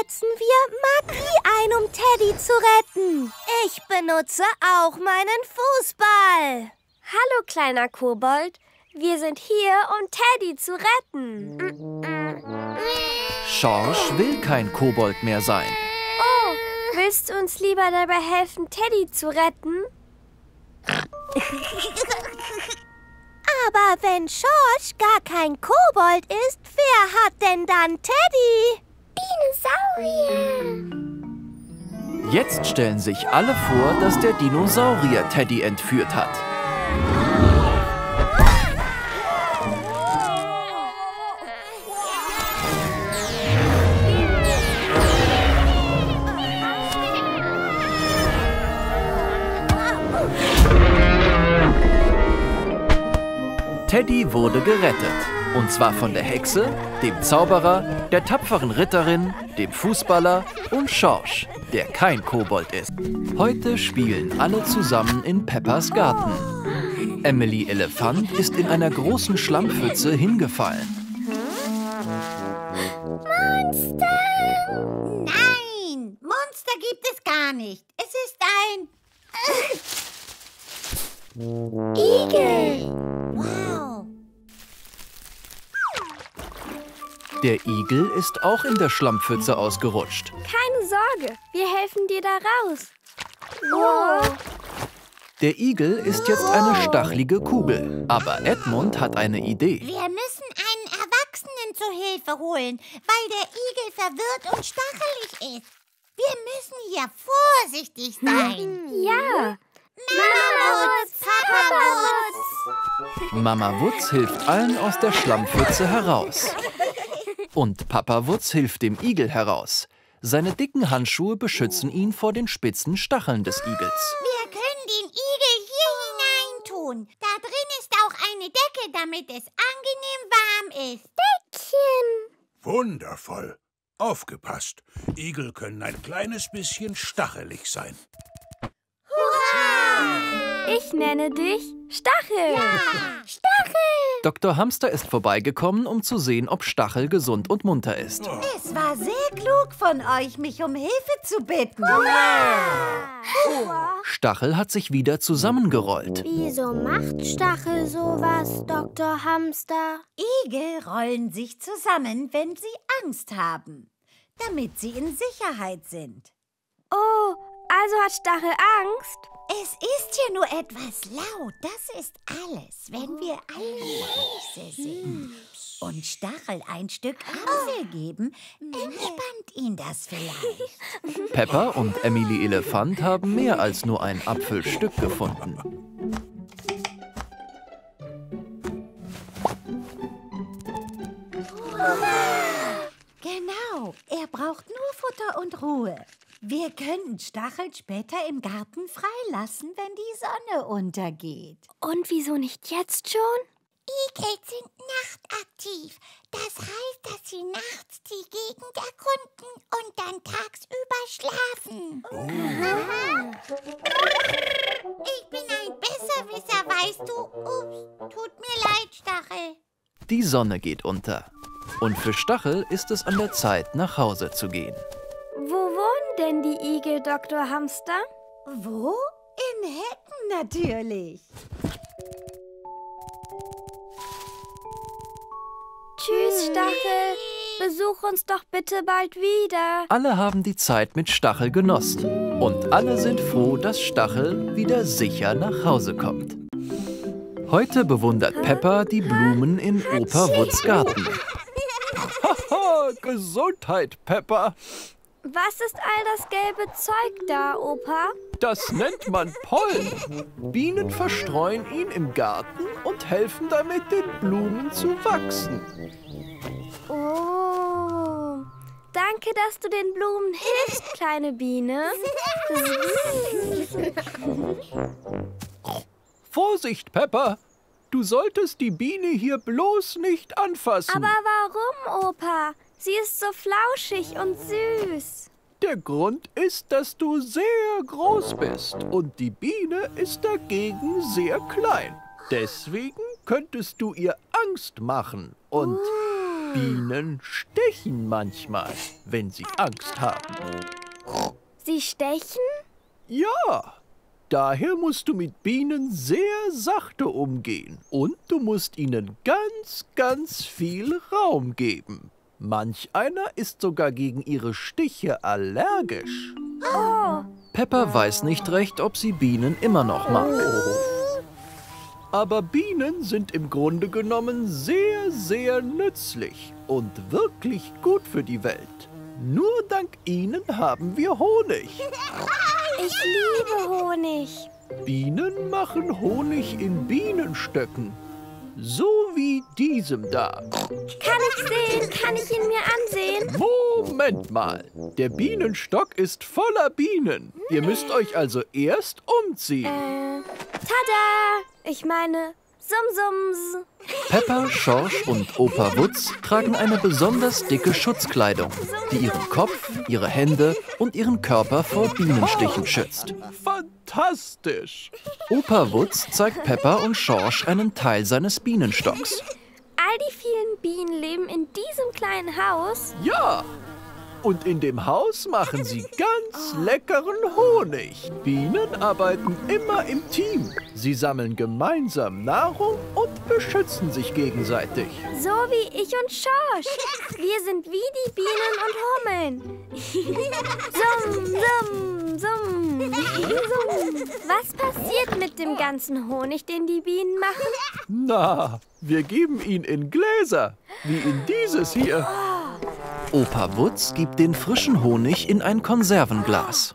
Setzen wir Magie ein, um Teddy zu retten. Ich benutze auch meinen Fußball. Hallo, kleiner Kobold. Wir sind hier, um Teddy zu retten. Schorsch will kein Kobold mehr sein. Oh, willst du uns lieber dabei helfen, Teddy zu retten? Aber wenn Schorsch gar kein Kobold ist, wer hat denn dann Teddy? Dinosaurier! Jetzt stellen sich alle vor, dass der Dinosaurier Teddy entführt hat. Teddy wurde gerettet. Und zwar von der Hexe, dem Zauberer, der tapferen Ritterin, dem Fußballer und Schorsch, der kein Kobold ist. Heute spielen alle zusammen in Peppas Garten. Emily Elefant ist in einer großen Schlammpfütze hingefallen. Monster! Nein, Monster gibt es gar nicht. Es ist ein... Igel! Wow! Der Igel ist auch in der Schlammpfütze ausgerutscht. Keine Sorge, wir helfen dir da raus. Wow. Der Igel ist jetzt eine stachelige Kugel. Aber Edmund hat eine Idee. Wir müssen einen Erwachsenen zur Hilfe holen, weil der Igel verwirrt und stachelig ist. Wir müssen hier vorsichtig sein. Ja! Mama Wutz, Papa Wutz! Mama Wutz hilft allen aus der Schlammpfütze heraus. Und Papa Wutz hilft dem Igel heraus. Seine dicken Handschuhe beschützen ihn vor den spitzen Stacheln des Igels. Wir können den Igel hier hineintun. Da drin ist auch eine Decke, damit es angenehm warm ist. Deckchen! Wundervoll. Aufgepasst. Igel können ein kleines bisschen stachelig sein. Hurra! Ich nenne dich Stachel. Ja, Stachel. Dr. Hamster ist vorbeigekommen, um zu sehen, ob Stachel gesund und munter ist. Es war sehr klug von euch, mich um Hilfe zu bitten. Hurra! Stachel hat sich wieder zusammengerollt. Wieso macht Stachel sowas, Dr. Hamster? Igel rollen sich zusammen, wenn sie Angst haben, damit sie in Sicherheit sind. Oh, also hat Stachel Angst? Es ist hier nur etwas laut, das ist alles, wenn wir alle leise sind und Stachel ein Stück Apfel geben, entspannt ihn das vielleicht. Peppa und Emily Elefant haben mehr als nur ein Apfelstück gefunden. Genau, er braucht nur Futter und Ruhe. Wir könnten Stachel später im Garten freilassen, wenn die Sonne untergeht. Und wieso nicht jetzt schon? Igel sind nachtaktiv. Das heißt, dass sie nachts die Gegend erkunden und dann tagsüber schlafen. Oh. Ich bin ein Besserwisser, weißt du. Ups, tut mir leid, Stachel. Die Sonne geht unter. Und für Stachel ist es an der Zeit, nach Hause zu gehen. Denn die Igel, Dr. Hamster? Wo? In Hecken natürlich. Tschüss, Stachel. Besuch uns doch bitte bald wieder. Alle haben die Zeit mit Stachel genossen. Und alle sind froh, dass Stachel wieder sicher nach Hause kommt. Heute bewundert Peppa die Blumen in Opa Wutz Garten. Haha, Gesundheit, Peppa. Was ist all das gelbe Zeug da, Opa? Das nennt man Pollen. Bienen verstreuen ihn im Garten und helfen damit, den Blumen zu wachsen. Oh, danke, dass du den Blumen hilfst, kleine Biene. Vorsicht, Peppa! Du solltest die Biene hier bloß nicht anfassen. Aber warum, Opa? Sie ist so flauschig und süß. Der Grund ist, dass du sehr groß bist und die Biene ist dagegen sehr klein. Deswegen könntest du ihr Angst machen und Bienen stechen manchmal, wenn sie Angst haben. Sie stechen? Ja, daher musst du mit Bienen sehr sachte umgehen und du musst ihnen ganz, ganz viel Raum geben. Manch einer ist sogar gegen ihre Stiche allergisch. Oh. Peppa weiß nicht recht, ob sie Bienen immer noch mag. Aber Bienen sind im Grunde genommen sehr, sehr nützlich und wirklich gut für die Welt. Nur dank ihnen haben wir Honig. Ich liebe Honig. Bienen machen Honig in Bienenstöcken. So wie diesem da. Kann ich sehen? Kann ich ihn mir ansehen? Moment mal. Der Bienenstock ist voller Bienen. Ihr müsst euch also erst umziehen. Tada! Ich meine, Sumsums. Peppa, Schorsch und Opa Wutz tragen eine besonders dicke Schutzkleidung, die ihren Kopf, ihre Hände und ihren Körper vor Bienenstichen schützt. Fantastisch! Opa Wutz zeigt Peppa und Schorsch einen Teil seines Bienenstocks. All die vielen Bienen leben in diesem kleinen Haus? Ja! Und in dem Haus machen sie ganz leckeren Honig. Bienen arbeiten immer im Team. Sie sammeln gemeinsam Nahrung und beschützen sich gegenseitig. So wie ich und Schorsch. Wir sind wie die Bienen und Hummeln. Summ, summ, summ, summ. Was passiert mit dem ganzen Honig, den die Bienen machen? Na, wir geben ihn in Gläser, wie in dieses hier. Opa Wutz gibt den frischen Honig in ein Konservenglas.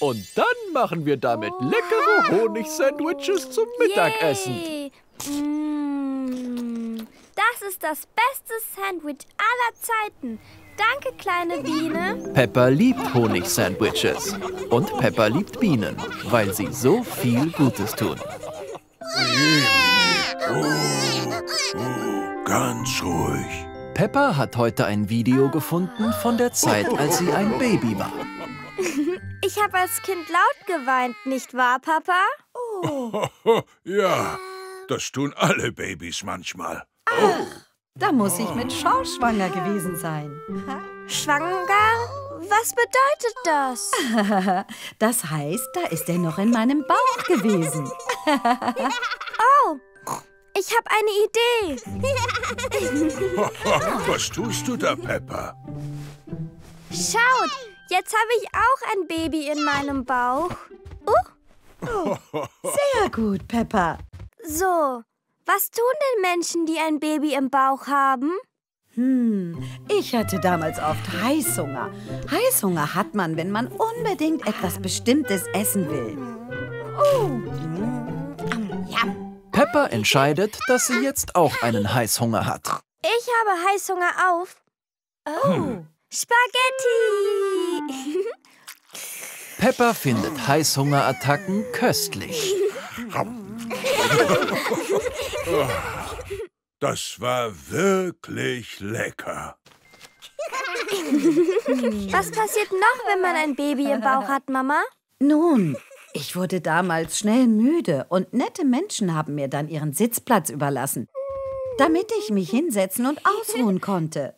Und dann machen wir damit leckere Honigsandwiches zum Mittagessen. Mm, das ist das beste Sandwich aller Zeiten. Danke, kleine Biene. Peppa liebt Honigsandwiches. Und Peppa liebt Bienen, weil sie so viel Gutes tun. Ganz ruhig. Peppa hat heute ein Video gefunden von der Zeit, als sie ein Baby war. Ich habe als Kind laut geweint, nicht wahr, Papa? Oh. Ja, das tun alle Babys manchmal. Oh. Da muss ich mit Schorsch schwanger gewesen sein. Schwanger? Was bedeutet das? Das heißt, da ist er noch in meinem Bauch gewesen. Oh, ich habe eine Idee. Was tust du da, Peppa? Schaut, jetzt habe ich auch ein Baby in meinem Bauch. Oh, sehr gut, Peppa. So, was tun denn Menschen, die ein Baby im Bauch haben? Ich hatte damals oft Heißhunger. Heißhunger hat man, wenn man unbedingt etwas Bestimmtes essen will. Peppa entscheidet, dass sie jetzt auch einen Heißhunger hat. Ich habe Heißhunger auf. Spaghetti! Peppa findet Heißhungerattacken köstlich. Das war wirklich lecker. Was passiert noch, wenn man ein Baby im Bauch hat, Mama? Nun, ich wurde damals schnell müde und nette Menschen haben mir dann ihren Sitzplatz überlassen, damit ich mich hinsetzen und ausruhen konnte.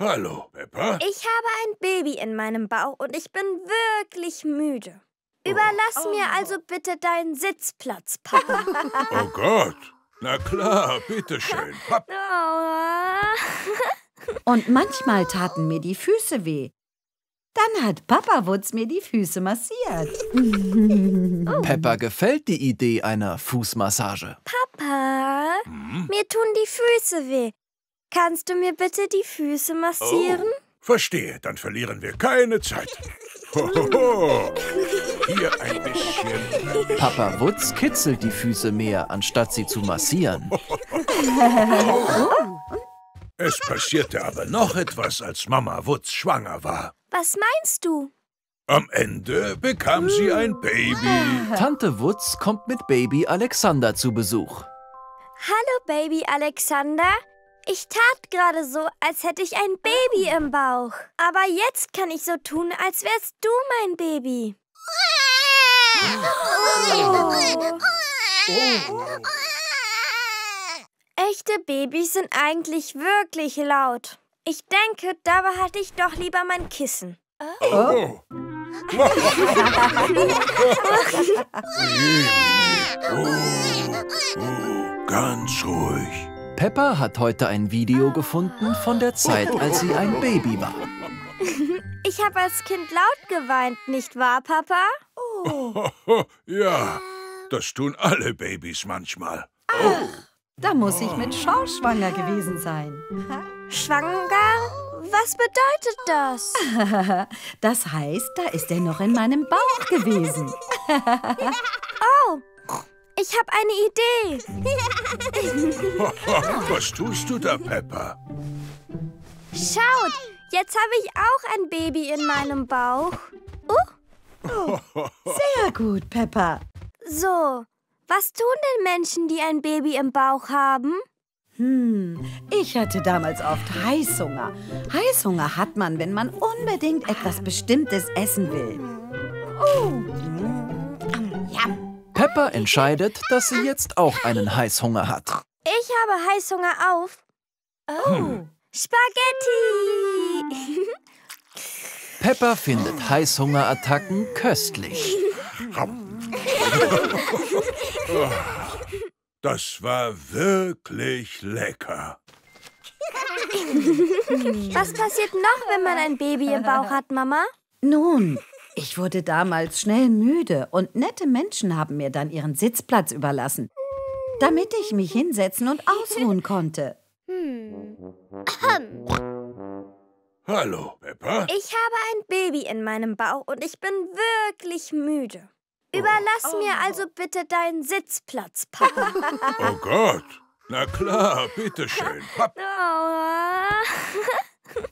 Hallo, Peppa. Ich habe ein Baby in meinem Bauch und ich bin wirklich müde. Überlass mir also bitte deinen Sitzplatz, Papa. Oh Gott, na klar, bitteschön. Und manchmal taten mir die Füße weh. Dann hat Papa Wutz mir die Füße massiert. Peppa gefällt die Idee einer Fußmassage. Papa, mir tun die Füße weh. Kannst du mir bitte die Füße massieren? Oh, verstehe, dann verlieren wir keine Zeit. Hohoho. Hier ein bisschen. Papa Wutz kitzelt die Füße mehr, anstatt sie zu massieren. Es passierte aber noch etwas, als Mama Wutz schwanger war. Was meinst du? Am Ende bekam sie ein Baby. Tante Wutz kommt mit Baby Alexander zu Besuch. Hallo, Baby Alexander. Ich tat gerade so, als hätte ich ein Baby im Bauch. Aber jetzt kann ich so tun, als wärst du mein Baby. Echte Babys sind eigentlich wirklich laut. Ich denke, da behalte ich doch lieber mein Kissen. Ganz ruhig. Peppa hat heute ein Video gefunden von der Zeit, als sie ein Baby war. Ich habe als Kind laut geweint, nicht wahr, Papa? Ja, das tun alle Babys manchmal. Da muss ich mit Schorsch schwanger gewesen sein. Schwanger? Was bedeutet das? Das heißt, da ist er noch in meinem Bauch gewesen. Ich habe eine Idee. Was tust du da, Peppa? Schaut, jetzt habe ich auch ein Baby in meinem Bauch. Sehr gut, Peppa. So, was tun denn Menschen, die ein Baby im Bauch haben? Ich hatte damals oft Heißhunger. Heißhunger hat man, wenn man unbedingt etwas Bestimmtes essen will. Peppa entscheidet, dass sie jetzt auch einen Heißhunger hat. Ich habe Heißhunger auf. Spaghetti! Peppa findet Heißhungerattacken köstlich. Das war wirklich lecker. Was passiert noch, wenn man ein Baby im Bauch hat, Mama? Nun, ich wurde damals schnell müde und nette Menschen haben mir dann ihren Sitzplatz überlassen, damit ich mich hinsetzen und ausruhen konnte. Hallo, Peppa. Ich habe ein Baby in meinem Bauch und ich bin wirklich müde. Überlass mir also bitte deinen Sitzplatz, Papa. Oh Gott, na klar, bitteschön.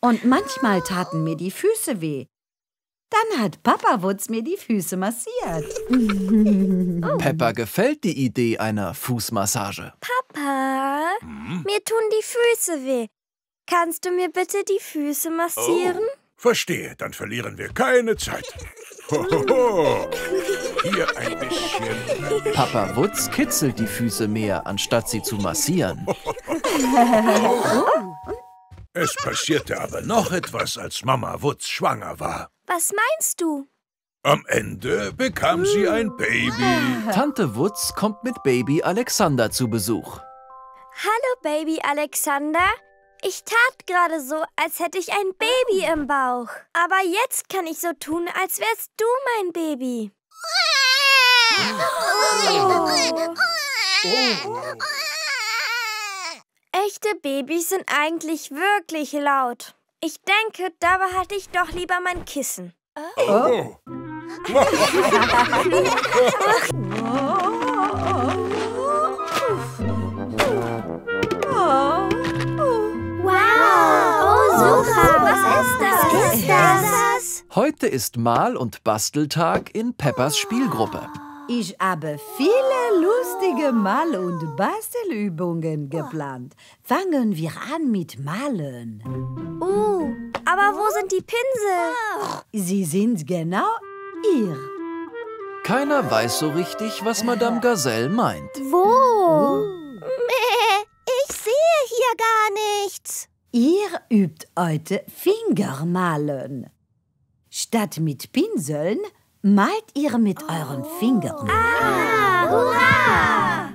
Und manchmal taten mir die Füße weh. Dann hat Papa Wutz mir die Füße massiert. Peppa gefällt die Idee einer Fußmassage. Papa, mir tun die Füße weh. Kannst du mir bitte die Füße massieren? Verstehe, dann verlieren wir keine Zeit. Hohoho. Hier ein bisschen. Papa Wutz kitzelt die Füße mehr, anstatt sie zu massieren. Es passierte aber noch etwas, als Mama Wutz schwanger war. Was meinst du? Am Ende bekam sie ein Baby. Tante Wutz kommt mit Baby Alexander zu Besuch. Hallo, Baby Alexander. Ich tat gerade so, als hätte ich ein Baby im Bauch. Aber jetzt kann ich so tun, als wärst du mein Baby. Oh. Oh. Echte Babys sind eigentlich wirklich laut. Ich denke, dabei hatte ich doch lieber mein Kissen. Oh. Was ist das? Heute ist Mal- und Basteltag in Peppas Spielgruppe. Ich habe viele lustige Mal- und Bastelübungen geplant. Fangen wir an mit Malen. Aber wo sind die Pinsel? Sie sind genau hier. Keiner weiß so richtig, was Madame Gazelle meint. Wo? Ich sehe hier gar nichts. Ihr übt heute Fingermalen. Statt mit Pinseln malt ihr mit euren Fingern.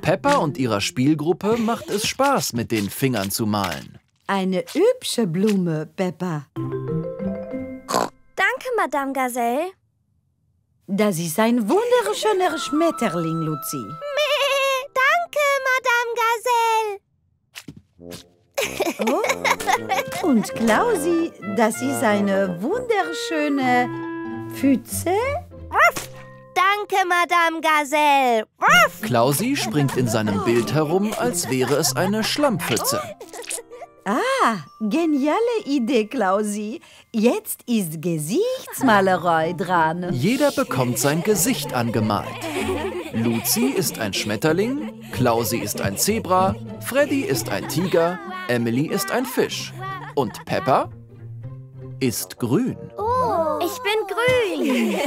Peppa und ihrer Spielgruppe macht es Spaß, mit den Fingern zu malen. Eine hübsche Blume, Peppa. Danke, Madame Gazelle. Das ist ein wunderschöner Schmetterling, Luzi. Danke, Madame Gazelle. Und Klausi, das ist eine wunderschöne Pfütze. Danke, Madame Gazelle. Klausi springt in seinem Bild herum, als wäre es eine Schlammpfütze. Geniale Idee, Klausi. Jetzt ist Gesichtsmalerei dran. Jeder bekommt sein Gesicht angemalt. Luzi ist ein Schmetterling, Klausi ist ein Zebra, Freddy ist ein Tiger, Emily ist ein Fisch und Peppa ist grün. Oh, ich bin grün.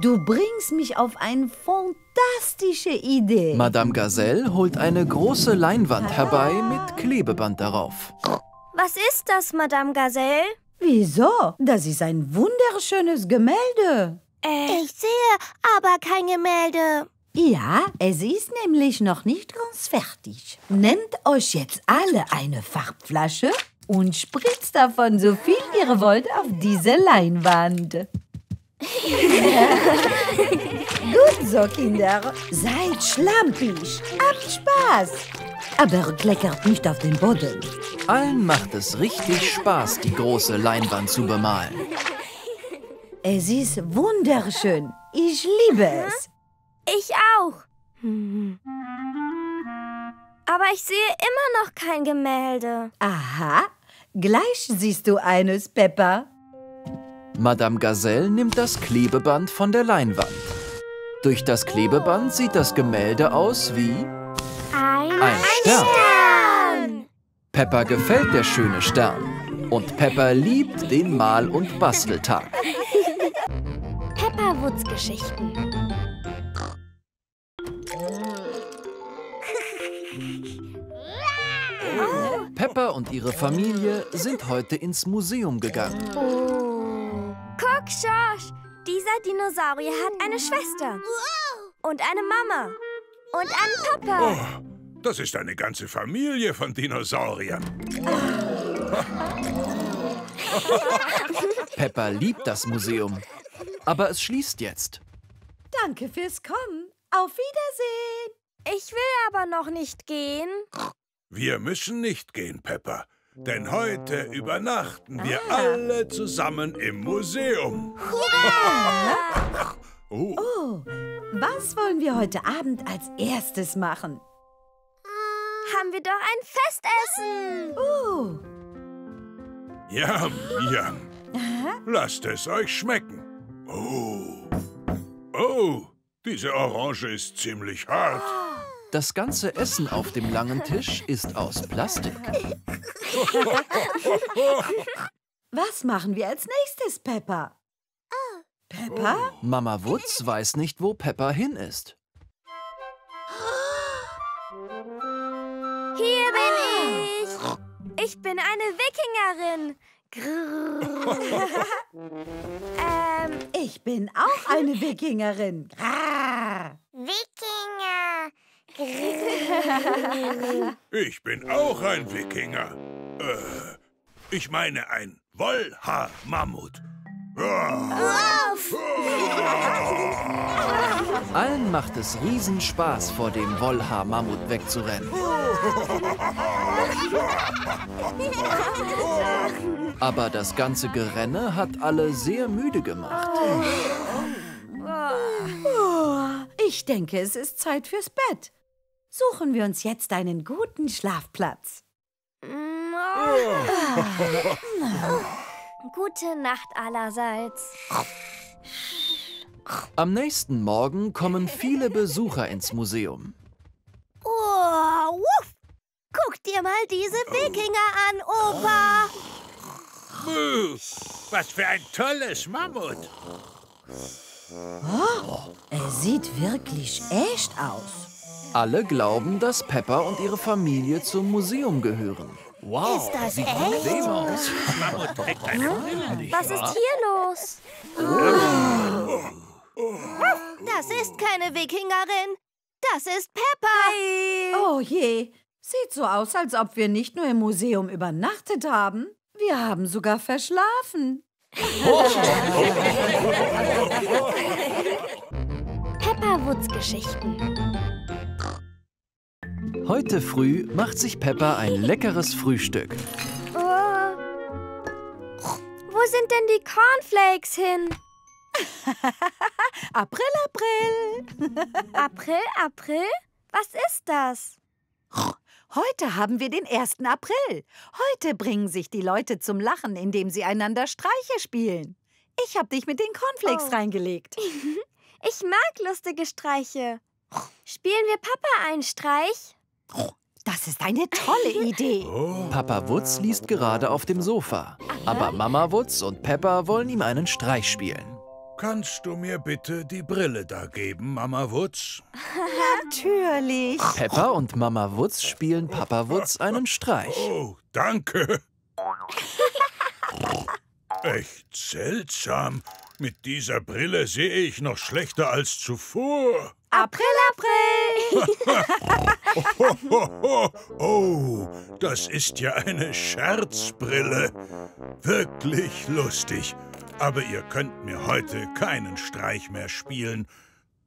Du bringst mich auf eine fantastische Idee. Madame Gazelle holt eine große Leinwand herbei mit Klebeband darauf. Was ist das, Madame Gazelle? Wieso? Das ist ein wunderschönes Gemälde. Ich sehe aber kein Gemälde. Ja, es ist nämlich noch nicht ganz fertig. Nehmt euch jetzt alle eine Farbflasche und spritzt davon so viel ihr wollt auf diese Leinwand. Gut so, Kinder. Seid schlampig. Habt Spaß. Aber kleckert nicht auf den Boden. Allen macht es richtig Spaß, die große Leinwand zu bemalen. Es ist wunderschön. Ich liebe es. Ich auch. Aber ich sehe immer noch kein Gemälde. Aha. Gleich siehst du eines, Peppa. Madame Gazelle nimmt das Klebeband von der Leinwand. Durch das Klebeband sieht das Gemälde aus wie ein Stern. Peppa gefällt der schöne Stern. Und Peppa liebt den Mal- und Basteltag. Peppa-Wutz-Geschichten. Peppa und ihre Familie sind heute ins Museum gegangen. Guck, Schorsch, dieser Dinosaurier hat eine Schwester und eine Mama und einen Papa. Oh, das ist eine ganze Familie von Dinosauriern. Peppa liebt das Museum, aber es schließt jetzt. Danke fürs Kommen. Auf Wiedersehen. Ich will aber noch nicht gehen. Wir müssen nicht gehen, Peppa. Denn heute übernachten wir alle zusammen im Museum. Ja! Was wollen wir heute Abend als erstes machen? Haben wir doch ein Festessen. Yum, yum. Lasst es euch schmecken. Diese Orange ist ziemlich hart. Das ganze Essen auf dem langen Tisch ist aus Plastik. Was machen wir als nächstes, Peppa? Oh. Peppa? Oh. Mama Wutz weiß nicht, wo Peppa hin ist. Hier bin ich. Ich bin eine Wikingerin. Ich bin auch eine Wikingerin. Wikinger. Ich bin auch ein Wikinger. Ich meine ein Wollhaar-Mammut. Allen macht es Riesenspaß, vor dem Wollhaar-Mammut wegzurennen. Aber das ganze Gerenne hat alle sehr müde gemacht. Ich denke, es ist Zeit fürs Bett. Suchen wir uns jetzt einen guten Schlafplatz. Gute Nacht allerseits. Am nächsten Morgen kommen viele Besucher ins Museum. Oh, wuff! Guck dir mal diese Wikinger an, Opa! Was für ein tolles Mammut! Oh, er sieht wirklich echt aus. Alle glauben, dass Peppa und ihre Familie zum Museum gehören. Wow, ist das sieht echt? Aus. Mammut trägt eine Brille. Was ist hier los? Das ist keine Wikingerin. Das ist Peppa. Hey. Oh je, sieht so aus, als ob wir nicht nur im Museum übernachtet haben. Wir haben sogar verschlafen. Peppa-Wutz-Geschichten. Heute früh macht sich Peppa ein leckeres Frühstück. Oh. Wo sind denn die Cornflakes hin? April, April. April, April? Was ist das? Heute haben wir den 1. April. Heute bringen sich die Leute zum Lachen, indem sie einander Streiche spielen. Ich habe dich mit den Cornflakes reingelegt. Ich mag lustige Streiche. Spielen wir Papa einen Streich? Das ist eine tolle Idee. Papa Wutz liest gerade auf dem Sofa. Aber Mama Wutz und Peppa wollen ihm einen Streich spielen. Kannst du mir bitte die Brille da geben, Mama Wutz? Natürlich. Peppa und Mama Wutz spielen Papa Wutz einen Streich. Oh, danke. Echt seltsam. Mit dieser Brille sehe ich noch schlechter als zuvor. April, April! Oh, das ist ja eine Scherzbrille. Wirklich lustig. Aber ihr könnt mir heute keinen Streich mehr spielen.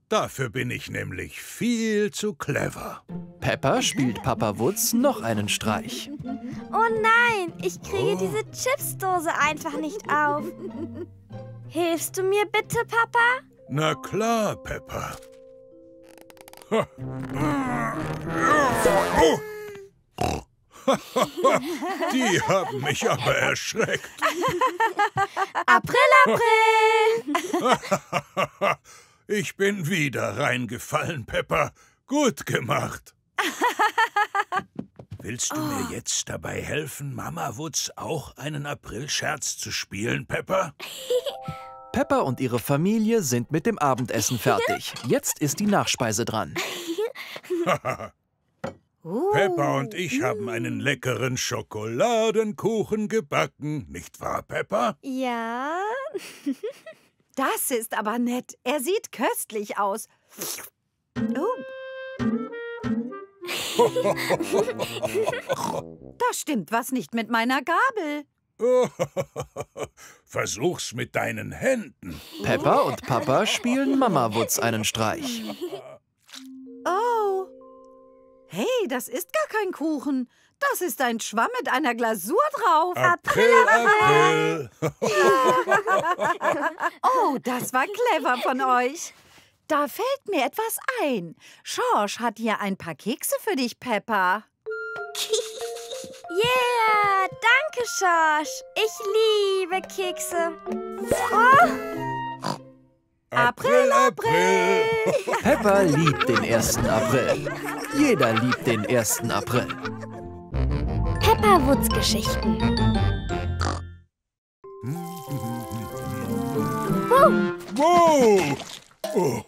Dafür bin ich nämlich viel zu clever. Peppa spielt Papa Wutz noch einen Streich. Oh nein, ich kriege diese Chipsdose einfach nicht auf. Hilfst du mir bitte, Papa? Na klar, Peppa. Die haben mich aber erschreckt. April, April! Ich bin wieder reingefallen, Peppa. Gut gemacht. Willst du mir jetzt dabei helfen, Mama Wutz auch einen Aprilscherz zu spielen, Peppa? Peppa und ihre Familie sind mit dem Abendessen fertig. Jetzt ist die Nachspeise dran. Peppa und ich haben einen leckeren Schokoladenkuchen gebacken. Nicht wahr, Peppa? Ja. Das ist aber nett. Er sieht köstlich aus. Da stimmt was nicht mit meiner Gabel. Versuch's mit deinen Händen. Peppa und Papa spielen Mama Wutz einen Streich. Oh. Hey, das ist gar kein Kuchen. Das ist ein Schwamm mit einer Glasur drauf. April, April. Oh, das war clever von euch. Da fällt mir etwas ein. Schorsch hat hier ein paar Kekse für dich, Peppa. Yeah, danke, Schorsch. Ich liebe Kekse. Oh. April, April. Peppa liebt den 1. April. Jeder liebt den 1. April. Peppa-Wutz-Geschichten. Wow! Oh.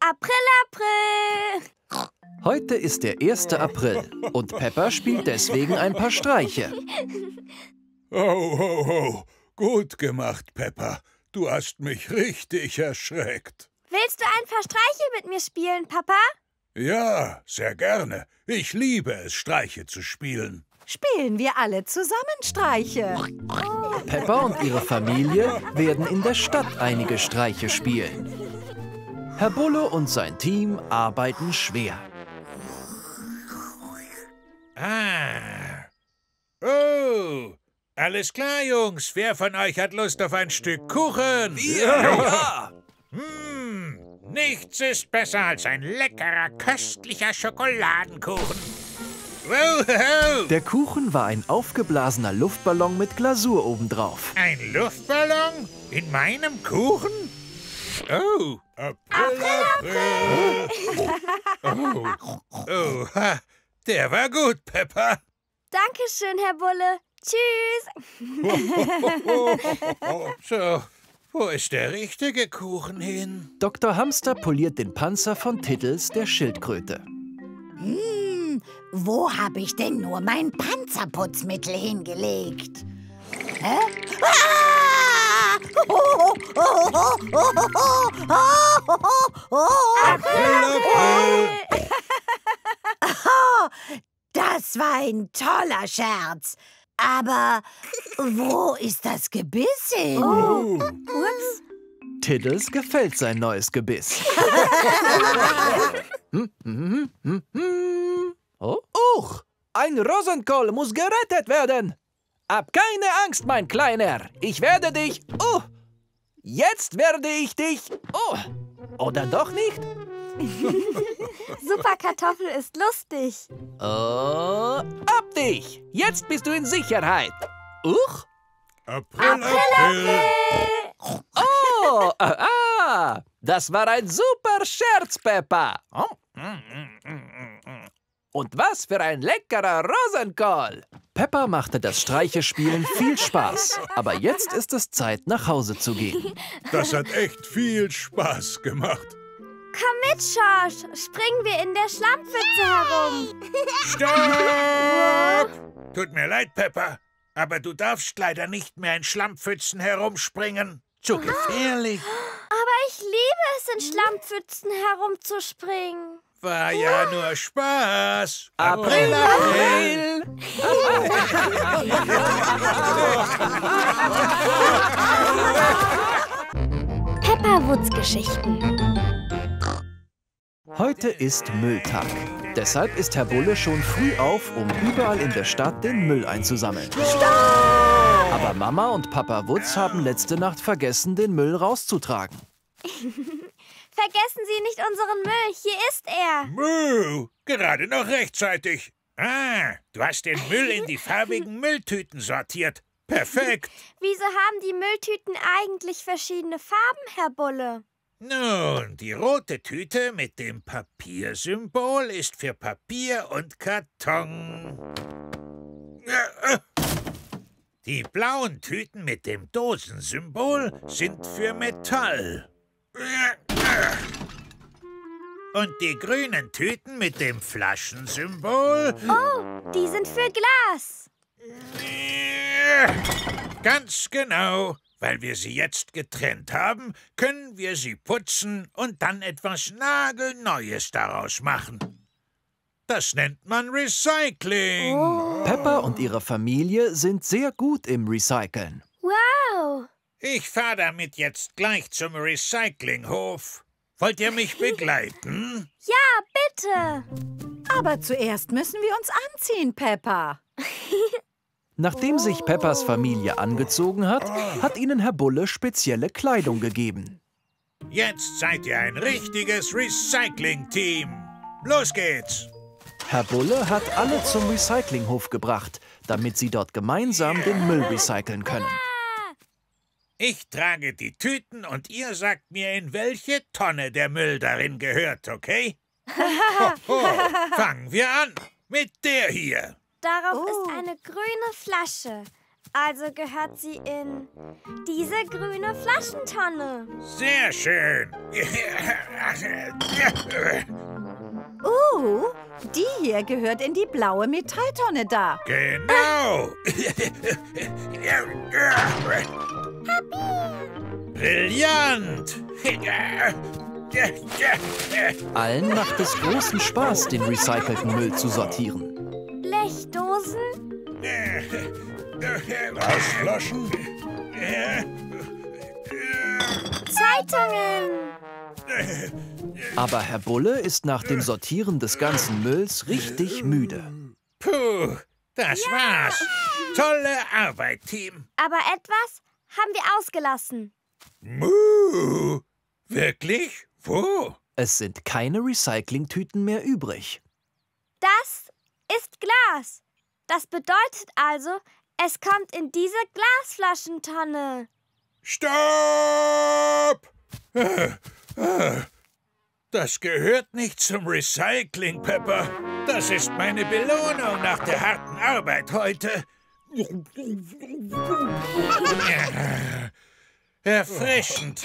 April, April! Heute ist der 1. April und Peppa spielt deswegen ein paar Streiche. Ho, ho, ho! Gut gemacht, Peppa. Du hast mich richtig erschreckt. Willst du ein paar Streiche mit mir spielen, Papa? Ja, sehr gerne. Ich liebe es, Streiche zu spielen. Spielen wir alle zusammen Streiche. Oh. Peppa und ihre Familie werden in der Stadt einige Streiche spielen. Herr Bulle und sein Team arbeiten schwer. Ah. Oh. Alles klar, Jungs. Wer von euch hat Lust auf ein Stück Kuchen? Ja! Nichts ist besser als ein leckerer, köstlicher Schokoladenkuchen. Wow. Der Kuchen war ein aufgeblasener Luftballon mit Glasur obendrauf. Ein Luftballon? In meinem Kuchen? Oh. April, April. Oh. Oh. Oh. Der war gut, Peppa. Dankeschön, Herr Bulle. Tschüss. So, wo ist der richtige Kuchen hin? Dr. Hamster poliert den Panzer von Tiddles, der Schildkröte. Hm, wo habe ich denn nur mein Panzerputzmittel hingelegt? Hä? Ah! Das war ein toller Scherz. Aber wo ist das Gebiss hin? Oh. Ups. Tiddles gefällt sein neues Gebiss. Oh. Uch, ein Rosenkohl muss gerettet werden. Hab keine Angst, mein Kleiner. Ich werde dich... Oh, jetzt werde ich dich... Oh, oder doch nicht? Super Kartoffel ist lustig. Oh, ab dich! Jetzt bist du in Sicherheit. Uch? April, April, April. April. Oh, das war ein super Scherz, Peppa. Und was für ein leckerer Rosenkohl. Peppa machte das Streichespielen viel Spaß. Aber jetzt ist es Zeit, nach Hause zu gehen. Das hat echt viel Spaß gemacht. Komm mit, Schorsch. Springen wir in der Schlammpfütze herum. Stopp! Tut mir leid, Peppa, aber du darfst leider nicht mehr in Schlammpfützen herumspringen. Zu gefährlich. Aber ich liebe es, in Schlammpfützen herumzuspringen. War ja, nur Spaß. April, April. Peppa-Wutz-Geschichten. Heute ist Mülltag. Deshalb ist Herr Bulle schon früh auf, um überall in der Stadt den Müll einzusammeln. Stopp! Aber Mama und Papa Wutz haben letzte Nacht vergessen, den Müll rauszutragen. Vergessen Sie nicht unseren Müll, hier ist er. Müll, gerade noch rechtzeitig. Ah, du hast den Müll in die farbigen Mülltüten sortiert. Perfekt. Wieso haben die Mülltüten eigentlich verschiedene Farben, Herr Bulle? Nun, die rote Tüte mit dem Papiersymbol ist für Papier und Karton. Die blauen Tüten mit dem Dosensymbol sind für Metall. Und die grünen Tüten mit dem Flaschensymbol... Oh, die sind für Glas. Ganz genau. Weil wir sie jetzt getrennt haben, können wir sie putzen und dann etwas nagelneues daraus machen. Das nennt man Recycling. Oh. Peppa und ihre Familie sind sehr gut im Recyceln. Wow! Ich fahre damit jetzt gleich zum Recyclinghof. Wollt ihr mich begleiten? Ja, bitte. Aber zuerst müssen wir uns anziehen, Peppa. Nachdem sich Peppas Familie angezogen hat, hat ihnen Herr Bulle spezielle Kleidung gegeben. Jetzt seid ihr ein richtiges Recycling-Team. Los geht's! Herr Bulle hat alle zum Recyclinghof gebracht, damit sie dort gemeinsam den Müll recyceln können. Ich trage die Tüten und ihr sagt mir, in welche Tonne der Müll darin gehört, okay? Ho, ho. Fangen wir an mit der hier. darauf ist eine grüne Flasche. Also gehört sie in diese grüne Flaschentonne. Sehr schön. Die hier gehört in die blaue Metalltonne da. Genau. Happy. Brillant. Allen macht es großen Spaß, den recycelten Müll zu sortieren. Blechdosen? Glasflaschen? Zeitungen! Aber Herr Bulle ist nach dem Sortieren des ganzen Mülls richtig müde. Puh, das war's. Tolle Arbeit, Team. Aber etwas haben wir ausgelassen. Muh! Wirklich? Wo? Es sind keine Recyclingtüten mehr übrig. Das ist Glas. Das bedeutet also, es kommt in diese Glasflaschentonne. Stopp! Das gehört nicht zum Recycling, Peppa. Das ist meine Belohnung nach der harten Arbeit heute. Erfrischend.